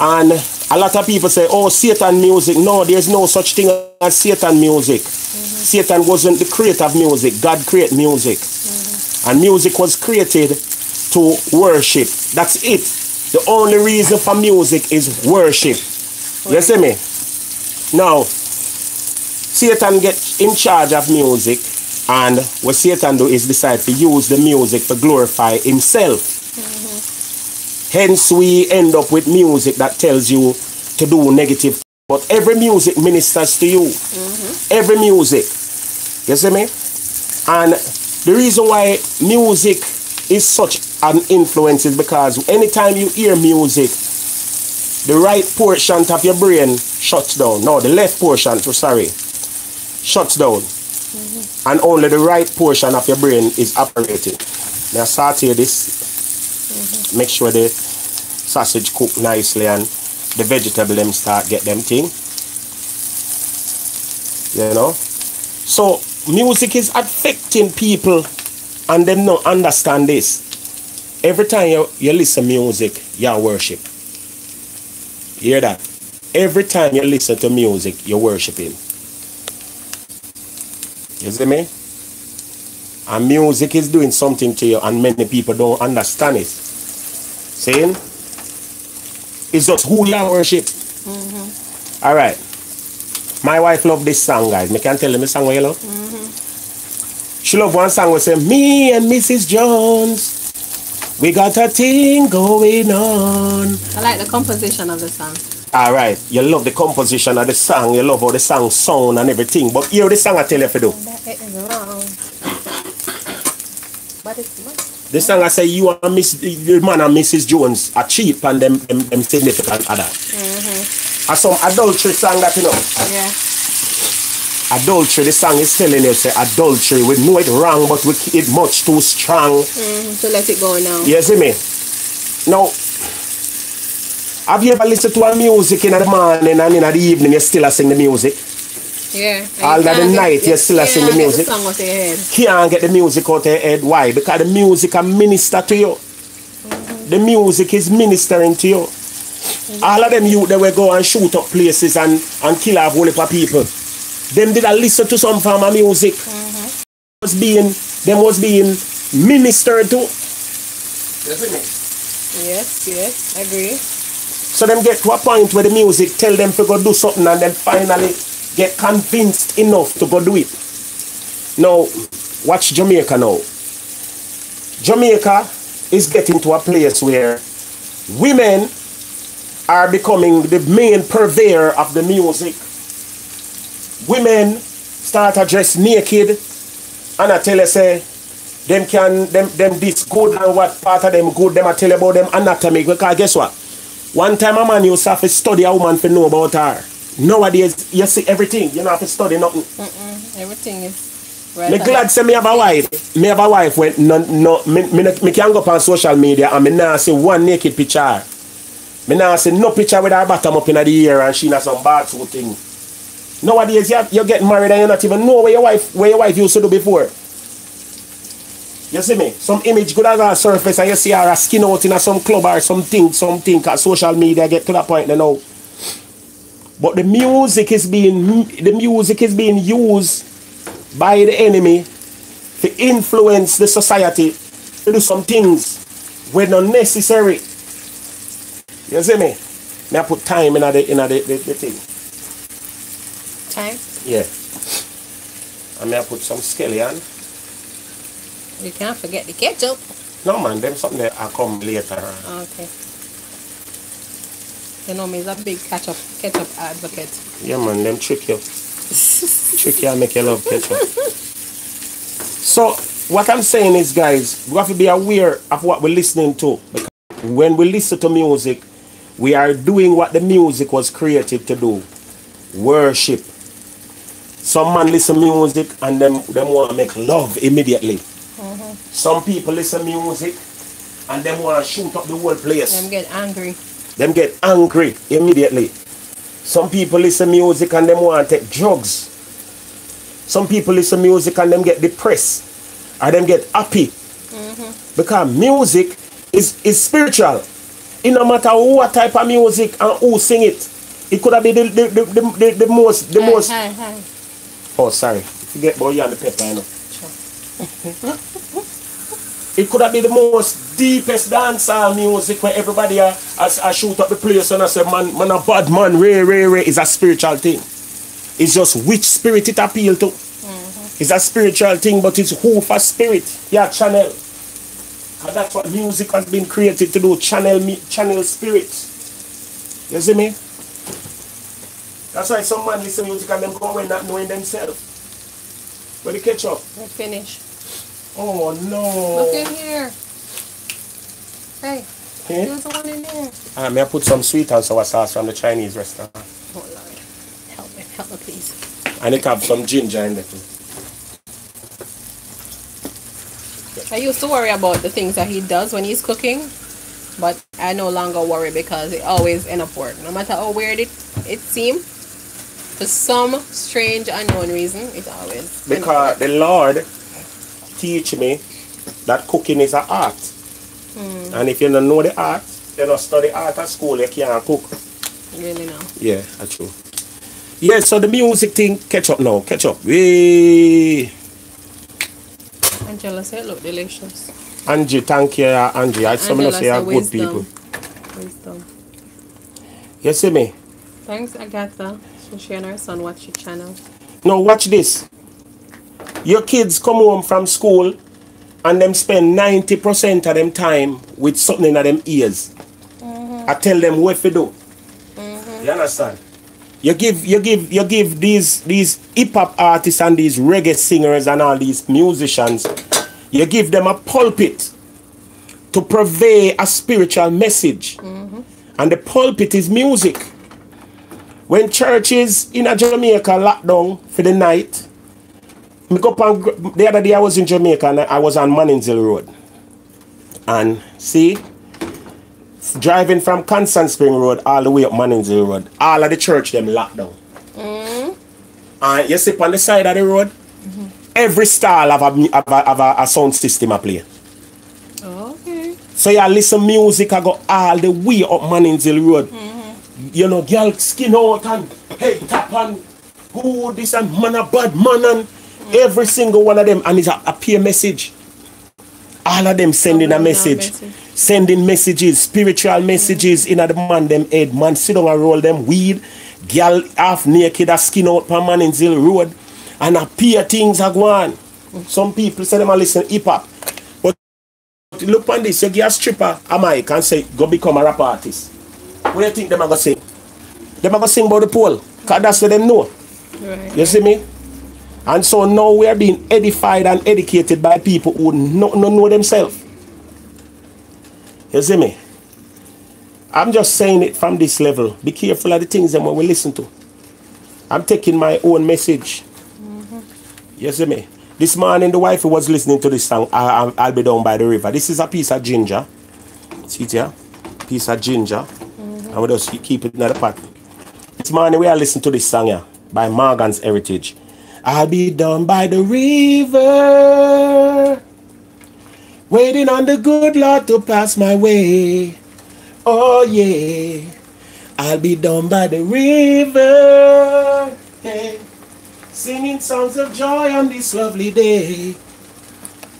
And a lot of people say, oh, Satan music. No, there's no such thing as Satan music. Satan wasn't the creator of music. God created music. And music was created to worship. That's it. The only reason for music is worship. You see me? Now, Satan gets in charge of music. And what Satan do is decide to use the music to glorify himself. Hence we end up with music that tells you to do negative. But every music ministers to you. Every music. You see me? And the reason why music is such an influence is because anytime you hear music, the right portion of your brain shuts down. No, the left portion, sorry, shuts down. And only the right portion of your brain is operating. Now saute this. Make sure the sausage cook nicely and the vegetable them start get them thing. You know? So music is affecting people and them not understand this. Every time you listen to music, you worship. You hear that? Every time you listen to music, you're worshiping. You see me? And music is doing something to you and many people don't understand it. Seeing? It's just who you worship. Alright. My wife love this song, guys. Me can tell you the song what you love. She love one song where say, me and Mrs. Jones, we got a thing going on. I like the composition of the song. Alright, you love the composition of the song, you love how the song sound and everything, but hear the song I tell you to do. That is wrong. But it's not. The song I say you and the man and Mrs. Jones are cheap and them significant other. And some adultery song that you know. Adultery, the song is telling you, say adultery, we know it wrong, but we keep it much too strong. So let it go now. You see me? Now, have you ever listened to a music in the morning and in the evening you still sing the music? All that the night you still sing the music. Can't get the music out of your head. Why? Because the music is ministering to you. The music is ministering to you. All of them youth they will go and shoot up places and kill a whole heap of people. Them did listen to some form of music. Them was being minister to. Yes, yes, agree. So them get to a point where the music tell them to go do something and then finally get convinced enough to go do it. Now, watch Jamaica now. Jamaica is getting to a place where women are becoming the main purveyor of the music. Women start to dress naked and I tell you say them can them this good and what part of them good, them I tell you about them anatomy. Because guess what? One time a man used to have to study a woman to know about her. Nowadays you see everything, you don't have to study nothing. Everything is right. I'm glad say me have a wife. Me have a wife when me can go up on social media and me now see one naked picture. Me now see no picture with her bottom up in the air and she has some bad sort of thing. Nowadays you get married and you not even know where your wife used to do before. You see me? Some image good as a surface and you see her skin out in some club or something cause social media get to that point now. But the music is being used by the enemy to influence the society to do some things when not necessary. You see me? May I put time in the thing? Time? Yeah. And may I put some scallion? You can't forget the ketchup. No man, them something that I come later. Okay. You know me, is a big ketchup advocate. Yeah man, them trick you. Tricky and make you love ketchup. So what I'm saying is, guys, we have to be aware of what we're listening to, because when we listen to music, we are doing what the music was created to do. Worship. Some man listen music and them want to make love immediately. Some people listen music and them want to shoot up the whole place. Them get angry immediately. Some people listen music and them want to take drugs. Some people listen music and them get depressed or them get happy. Because music is spiritual. It no matter what type of music and who sing it. It could have been the most. Hi. Oh, sorry. Forget about you and the pepper, you know. Sure. It could have been the most deepest dancehall music where everybody I shoot up the place and I say, man a bad man, Ray is a spiritual thing. It's just which spirit it appeal to. It's a spiritual thing, but it's who for spirit. Yeah, channel. And that's what music has been created to do, channel spirit. You see me? That's why some man listen to music and them come away not knowing themselves. Where they catch up? We're finished. Oh no! Look in here. Hey, there's the one in there. May I put some sweet and sour sauce from the Chinese restaurant? Oh Lord, help me please. And it have some ginger in there too. I used to worry about the things that he does when he's cooking, but I no longer worry because it always ends up working. No matter how weird it seems, for some strange unknown reason, it always. Because the Lord teach me that cooking is an art, and if you don't know the art, you don't study art at school, you can't cook. Really now? Yeah, that's true. Yeah, so the music thing, catch up. Hey. Angela said, look delicious. Angie, thank you, Angie. I some of you are good people. Wisdom. You see me? Thanks, Agatha, for sharing her son watch your channel. Now watch this. Your kids come home from school and them spend 90% of them time with something in them ears. I tell them what to do. You understand? You give these hip-hop artists and these reggae singers and all these musicians, you give them a pulpit to purvey a spiritual message. And the pulpit is music. When churches in Jamaica locked down for the night, the other day I was in Jamaica and I was on Morgan's Road. And see, driving from Constant Spring Road all the way up Morgan's Road, all of the church them locked down. And you sit on the side of the road, every stall have a sound system I play. Okay. So you listen music I go all the way up Morgan's Road. You know, girl skin out and hey tap and who this and man a bad man and every single one of them, and it's a peer message. All of them sending a message. Sending messages, spiritual messages in the man them head. Man sit down and roll them weed. Girl half naked, a skin out per man in Zill Road. And a peer things are going. Some people say them are listening hip hop. But look on this, you get a stripper a mic and say, go become a rap artist. What do you think them are going to sing? Them are going to sing about the pole. Because that's what them know. Right. You see me? And so now we are being edified and educated by people who don't know themselves. You see me? I'm just saying it from this level. Be careful of the things that we listen to. I'm taking my own message. You see me? This morning the wife was listening to this song, I'll Be Down by the River. This is a piece of ginger. See it here? Piece of ginger. And we just keep it in the pot. This morning we are listening to this song here by Morgan's Heritage. I'll be down by the river, waiting on the good Lord to pass my way. Oh yeah, I'll be down by the river, hey, singing songs of joy on this lovely day.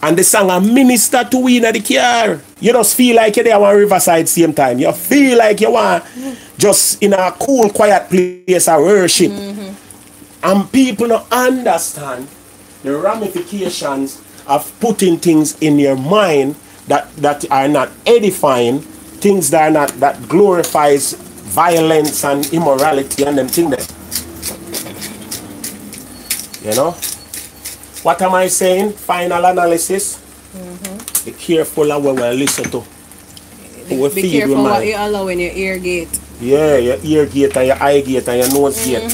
And the song a minister to we in the car. You just feel like you're there on Riverside same time. You feel like you want just in a cool, quiet place of worship. And people don't understand the ramifications of putting things in your mind that are not edifying, things that are not, that glorifies violence and immorality and them things. You know? What am I saying? Final analysis. Be careful of what we listen to. Be careful what you allow in your ear gate. Yeah, your ear gate and your eye gate and your nose gate.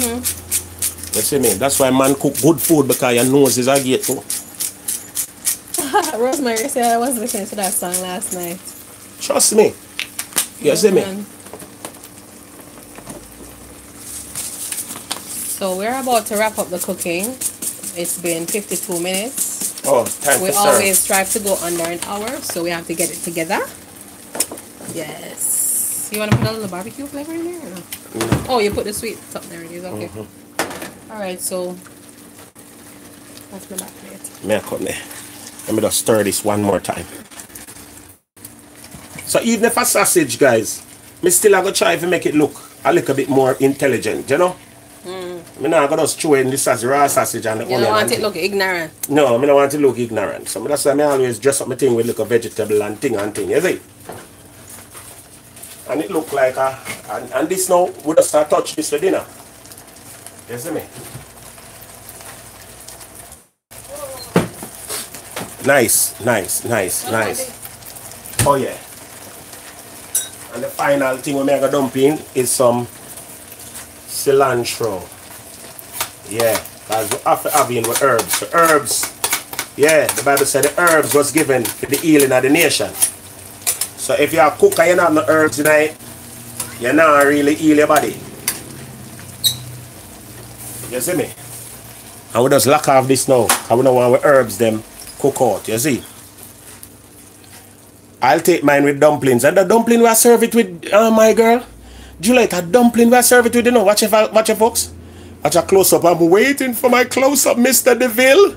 You see me? That's why man cook good food, because your nose is a gate too. Rosemary said I was listening to that song last night. Trust me. You see me? So we're about to wrap up the cooking. It's been 52 minutes. Oh, time we always strive to go under an hour, so we have to get it together. Yes. You want to put a little barbecue flavor in there? Or no? Oh, you put the sweet up there. It is okay. Alright, so that's my back plate. Let me just stir this one more time. So even if a sausage, guys, me still I go try to make it look a little bit more intelligent, you know? Me not gonna just throw in this as raw sausage and the onion. You don't want it look ignorant. No, I don't want it to look ignorant. So that's why I always dress up my thing with little vegetable and thing, you see? And it look like a and this now we just touch this for dinner. You see me? Nice, nice, nice, nice. Oh yeah. And the final thing we make a dump in is some cilantro. Yeah, because we have to have in with herbs. The herbs, yeah, the Bible said the herbs was given to the healing of the nation. So if you are a cook and you don't have no herbs tonight, you're not really heal your body. You see me? And we just lock off this now. I don't want our herbs them cook out. You see? I'll take mine with dumplings. And the dumpling we serve it with, my girl. Do you like a dumpling we serve it with? You know, watch your folks. Watch a close up. I'm waiting for my close up, Mr. Deville.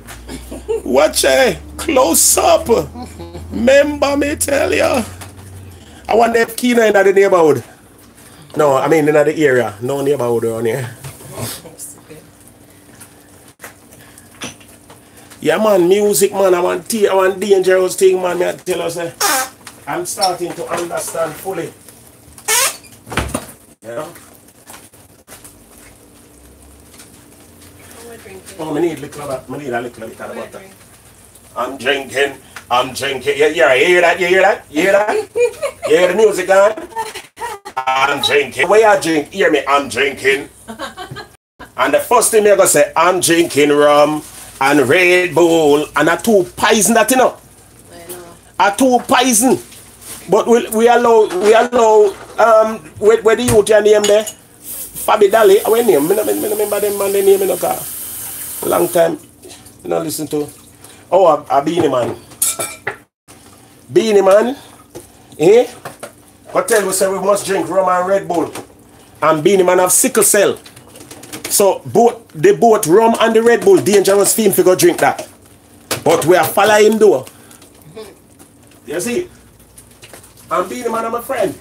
Watch a close up. Remember me tell you. I wonder if Kina in the neighborhood. No, I mean in the area. No neighborhood around here. Yeah man, music man, I want dangerous thing man, I tell us I'm starting to understand fully. Yeah. Oh, I need a little bit of butter. I'm drinking. Yeah, you hear that? You hear the music on? I'm drinking. Where I drink, hear me, I'm drinking. And the first thing I go say, I'm drinking rum. And Red Bull and a two poison that you know. I know. A two poison. But we allow where the youth your name there? Fabi Dali, our name. I don't remember them man their name in the car. Long time. You know listen to. Oh a Beanie Man. Beanie Man. Eh? Hotel we say we must drink rum and Red Bull. And Beanie Man have sickle cell. So both rum and the Red Bull, dangerous fiend figure drink that. But we are following him though. You see? And Beanie Man and my friend.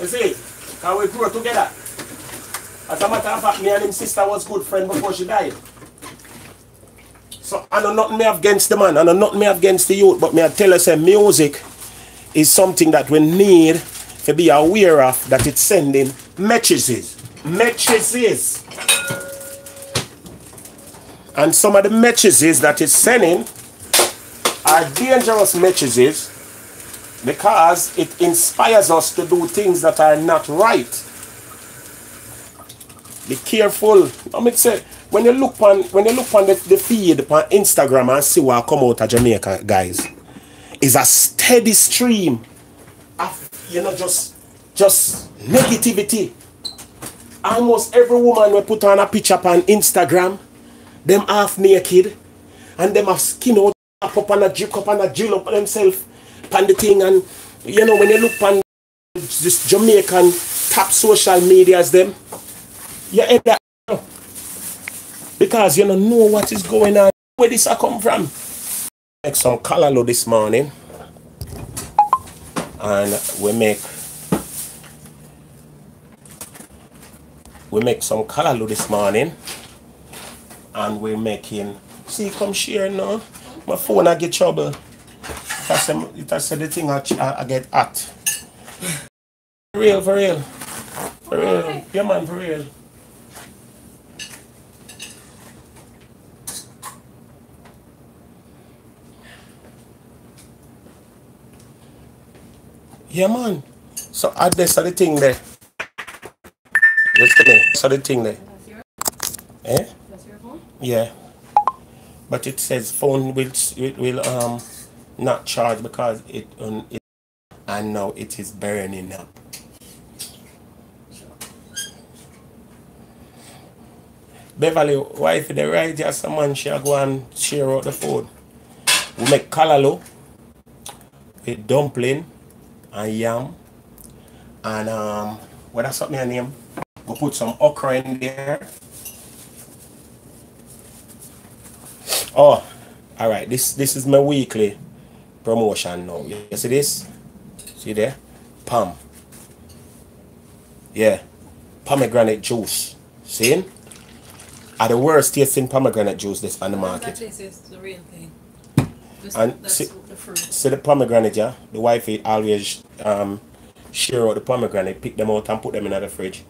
You see? Because we grew together. As a matter of fact, me and his sister was good friends before she died. So I know nothing against the man, I know nothing against the youth, but me I tell you say music is something that we need to be aware of, that it's sending messages. Messages. And some of the messages that it's sending are dangerous messages because it inspires us to do things that are not right. Be careful. I mean, say when you look on the feed on Instagram and see what come out of Jamaica, guys, is a steady stream of, you know, just negativity. Almost every woman will put on a picture on Instagram, them half naked, and them have skin out up and a jerk up and a drill up themselves on the thing. And you know, when you look on this Jamaican top social media as them, you end up, because you don't know what is going on, where this I come from. Make some callaloo this morning, and we make some callaloo this morning, and we're making. See, come share now. My phone I get trouble. It has said the thing I get at. For real, yeah man, for real. Yeah man, so add this other thing there. This other thing there. That's your? Eh? That's your phone? Yeah. But it says phone will not charge because it and now it is burning up. Beverly, wife the right, just someone shall go and share out the food. We make callaloo with dumpling. And yam, and what that's up my name. We'll put some okra in there. Oh, all right. This is my weekly promotion now. You see this? See there? POM. Yeah, pomegranate juice. See? Are the worst tasting pomegranate juice this on the market. That is the real thing. And see the pomegranate, yeah? The wife always share out the pomegranate, pick them out and put them in the fridge.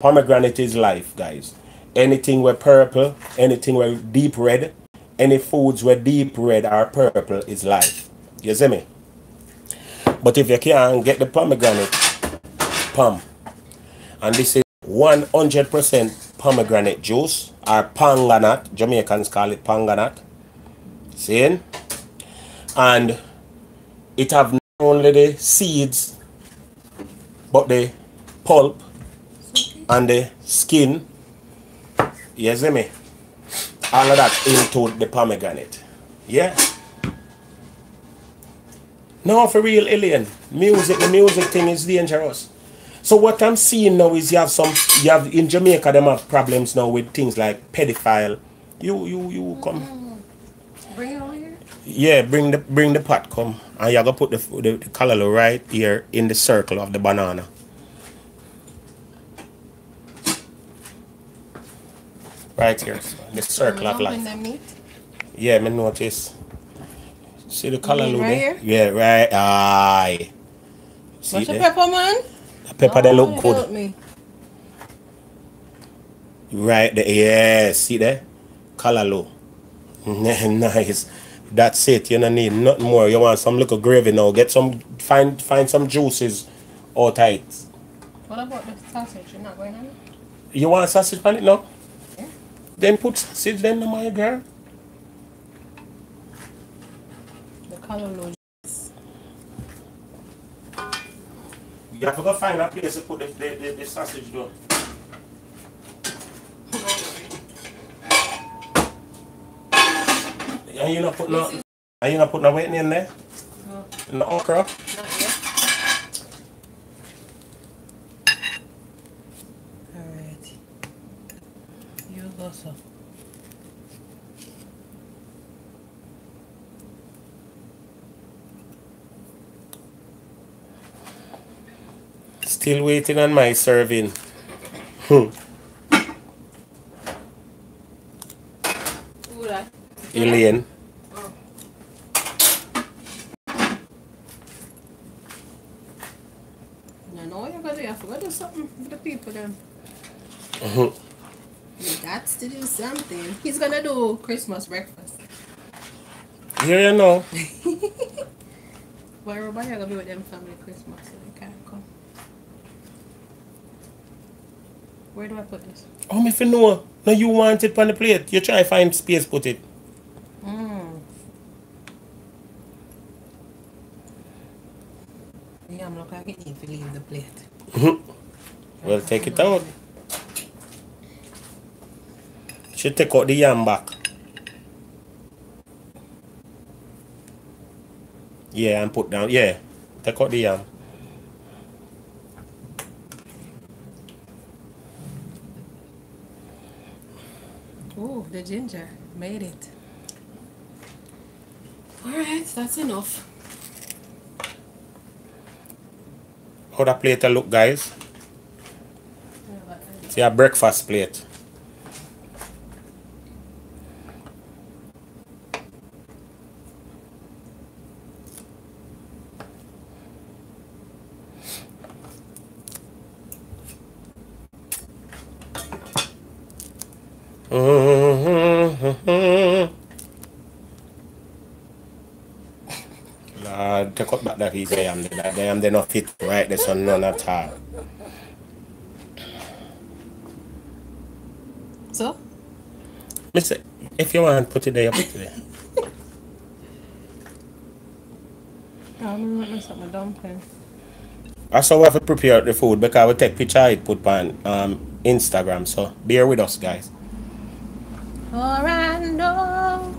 Pomegranate is life, guys. Anything with purple, anything with deep red, any foods with deep red or purple is life. You see me? But if you can get the pomegranate, POM. And this is 100% pomegranate juice or panganut. Jamaicans call it panganut. See? And it have not only the seeds, but the pulp and the skin, you see me? All of that into the pomegranate. Yeah. Now for real, alien, the music thing is dangerous. So what I'm seeing now is you have in Jamaica them have problems now with things like pedophile. You come. Bring it on here. Yeah, bring the pot come, and you're gonna put the callaloo right here in the circle of the banana. Right here, the circle of life. Yeah, me notice. See the callaloo right there? Yeah, right. Aye. See what's the pepper, man? The pepper, oh, they look good. Me. Right there, yeah. See there? Callaloo. Nice. That's it. You don't need nothing more. You want some little gravy now. Get some. Find some juices. All tight. What about the sausage? You're not going on it. You want sausage on it now? Yeah. Then put sausage then, my girl. The callaloo. You have to go find a place to put the sausage though. And you're not putting no wetting in there? No. In the okra? Not yet. Alright. You also. Still waiting on my serving. Elaine. Oh. No, no, you're gonna do. I forgot to do something for the people then. You got to do something. He's gonna do Christmas breakfast. Here you know. But everybody gonna be with them family Christmas, so they can't come. Where do I put this? Oh, if you know. No, you want it on the plate. You try find space, put it. Yeah, I'm not going to leave the plate. Well, take it out. She take out the yam back. Yeah, and put down. Yeah, take out the yam. Oh, the ginger made it. All right, that's enough. How the plate look, guys? See a breakfast plate. Take up back that he's there. They're not fit right there, so none at all. So? Mister, if you want to put it there, put it there. I'm going to mess up my dumpling. I saw we have to prepare the food because we take picture it put on Instagram, so bear with us, guys. Orlando,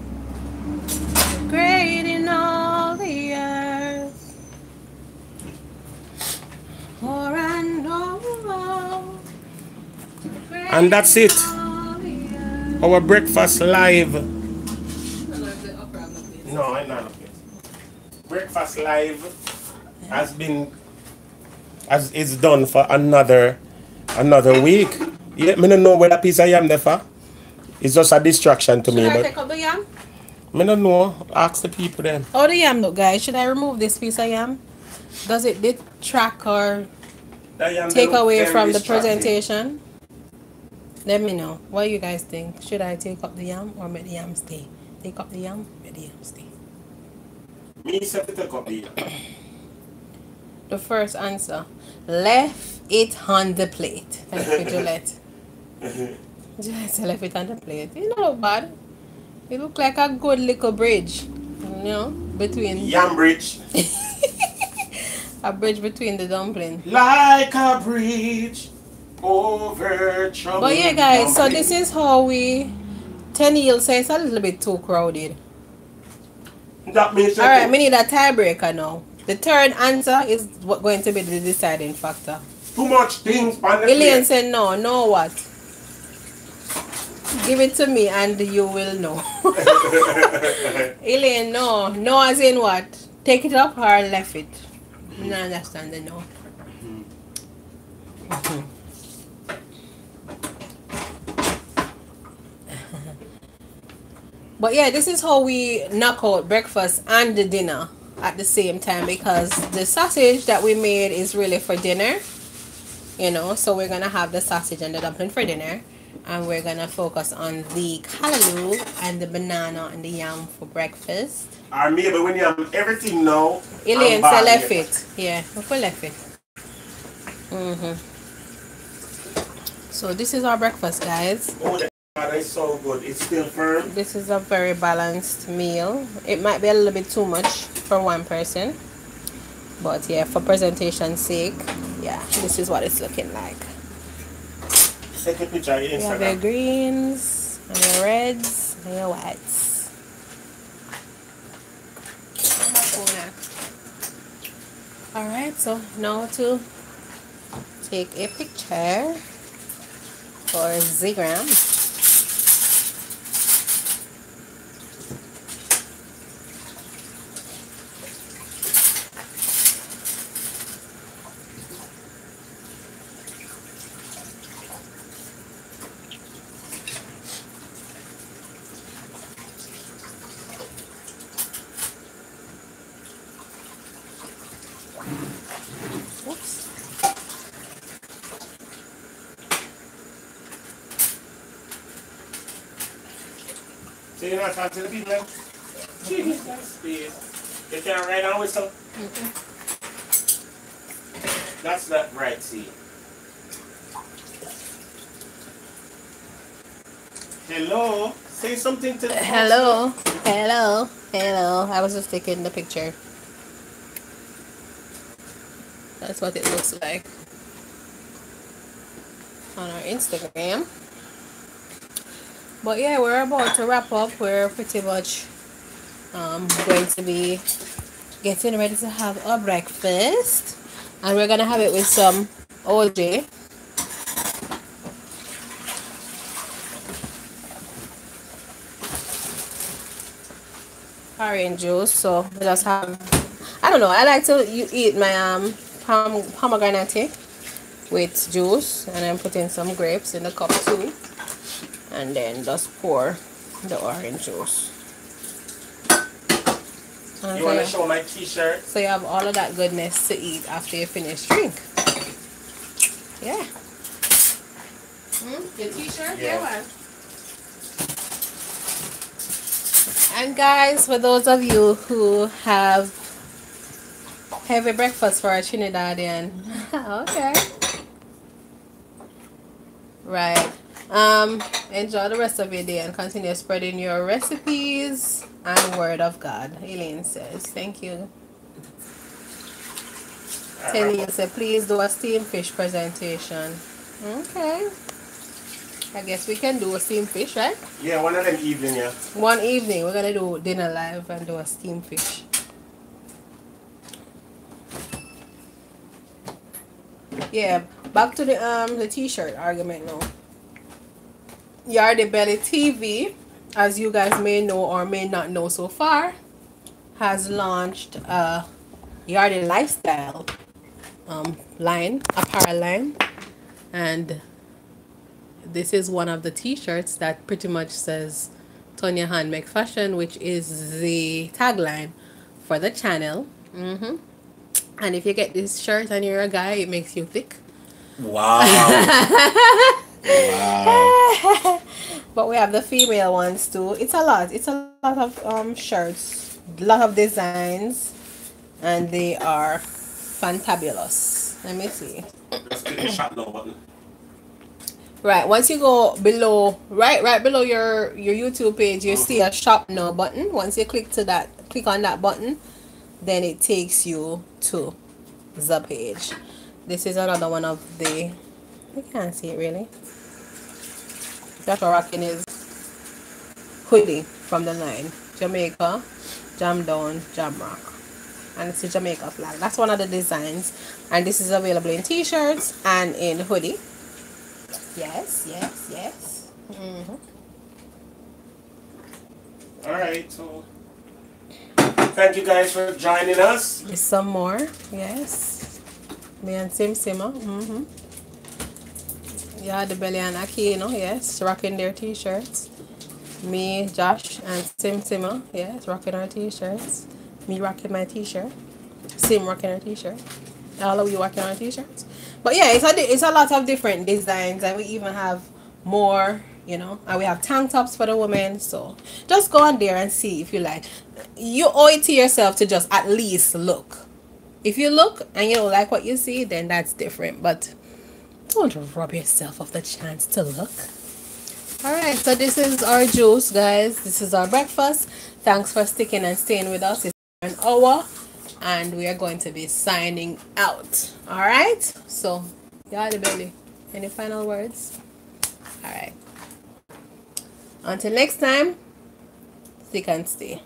great in all the earth. Orlando, and that's it. Our breakfast live. No, I'm not. Breakfast live is done for another week. Yeah, me don't know where that piece of yam there for. It's just a distraction to me. Should I take up the yam? I don't know. Ask the people then. Oh, the yam look, guys. Should I remove this piece of yam? Does it detract or take away from the presentation? Let me know. What do you guys think? Should I take up the yam or make the yam stay? Take up the yam, make the yam stay. Me, to take up the yam. The first answer. Left it on the plate. Thank you, Juliet. Just left it on the plate. It not bad. It look like a good little bridge, you know, between yam bridge. A bridge between the dumpling. Like a bridge over trouble. But yeah, guys. Dumpling. So this is how we. Tenille says a little bit too crowded. That means. All right, we need a tiebreaker now. The third answer is going to be the deciding factor. Too much things. Elaine said no. No what? Give it to me and you will know. Elaine, no. No as in what? Take it up or left it? No, understand the no. But yeah, this is how we knock out breakfast and the dinner at the same time, because the sausage that we made is really for dinner. You know, so we're going to have the sausage and the dumpling for dinner. And we're gonna focus on the callaloo and the banana and the yam for breakfast. I mean, but when you have everything now, Elaine, so left it. Yeah, we left it. So this is our breakfast, guys. Oh, that's so good. It's still firm. This is a very balanced meal. It might be a little bit too much for one person, but yeah, for presentation's sake, yeah, this is what it's looking like. Take a picture in Instagram. We have your greens, and your reds, and your whites. Alright, so now to take a picture for Instagram. So you know I'm talking to the people now? Jesus, that's big. Get down right on with some. Mm-hmm. That's that right seed. Hello. Say something to the Hello. Person. Hello. Hello. I was just taking the picture. That's what it looks like on our Instagram. But yeah, we're about to wrap up. We're pretty much going to be getting ready to have our breakfast, and we're gonna have it with some OJ. Orange juice. So we just have, I don't know, I like to eat my pomegranate with juice, and I'm putting some grapes in the cup too, and then just pour the orange juice. Okay. You want to show my t-shirt? So you have all of that goodness to eat after you finish drink. Yeah. Your t-shirt? Yeah. One. And guys, for those of you who have heavy breakfast for a Trinidadian, okay, right, enjoy the rest of your day and continue spreading your recipes and word of God. Elaine says thank you. Telly said please do a steamed fish presentation. Okay, I guess we can do a steamed fish, right? Yeah, one of them evening, yeah. One evening, we're gonna do dinner live and do a steamed fish. Yeah, back to the t-shirt argument now. Yardie Belly TV, as you guys may know or may not know so far, has launched a Yardie lifestyle line, apparel line, and this is one of the t-shirts that pretty much says "Turn your hand, make fashion," which is the tagline for the channel. Mm-hmm. And if you get this shirt and you're a guy, it makes you thick. Wow. Wow. But we have the female ones too. It's a lot. It's a lot of shirts, a lot of designs, and they are fantabulous. Let me see. Let's click the shop now button. Right, once you go below, right below your YouTube page, you see a shop now button. Once you click to that, click on that button, then it takes you to the page. This is another one of the, you can't see it really. That's what rocking is hoodie from the line. Jamaica, Jam Down, Jam Rock. And it's a Jamaica flag. That's one of the designs. And this is available in t-shirts and in hoodie. Yes, yes, yes. Mm-hmm. All right, so thank you guys for joining us. There's some more, yes. Me and Sim Sima. Mm-hmm. Yeah, the Belly and Akino, yes, rocking their t-shirts. Me, Josh, and Sim Sima, yes, rocking our t-shirts. Me rocking my t-shirt. Sim rocking her t-shirt. All of you rocking our t-shirts. But yeah, it's a lot of different designs, and we even have more, you know, and we have tank tops for the women. So just go on there and see if you like. You owe it to yourself to just at least look. If you look and you don't like what you see, then that's different. But don't rob yourself of the chance to look. All right, so this is our juice, guys. This is our breakfast. Thanks for sticking and staying with us. It's an hour, and we are going to be signing out. All right, so Yardie Belly, any final words? All right, until next time, stick and stay.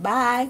Bye.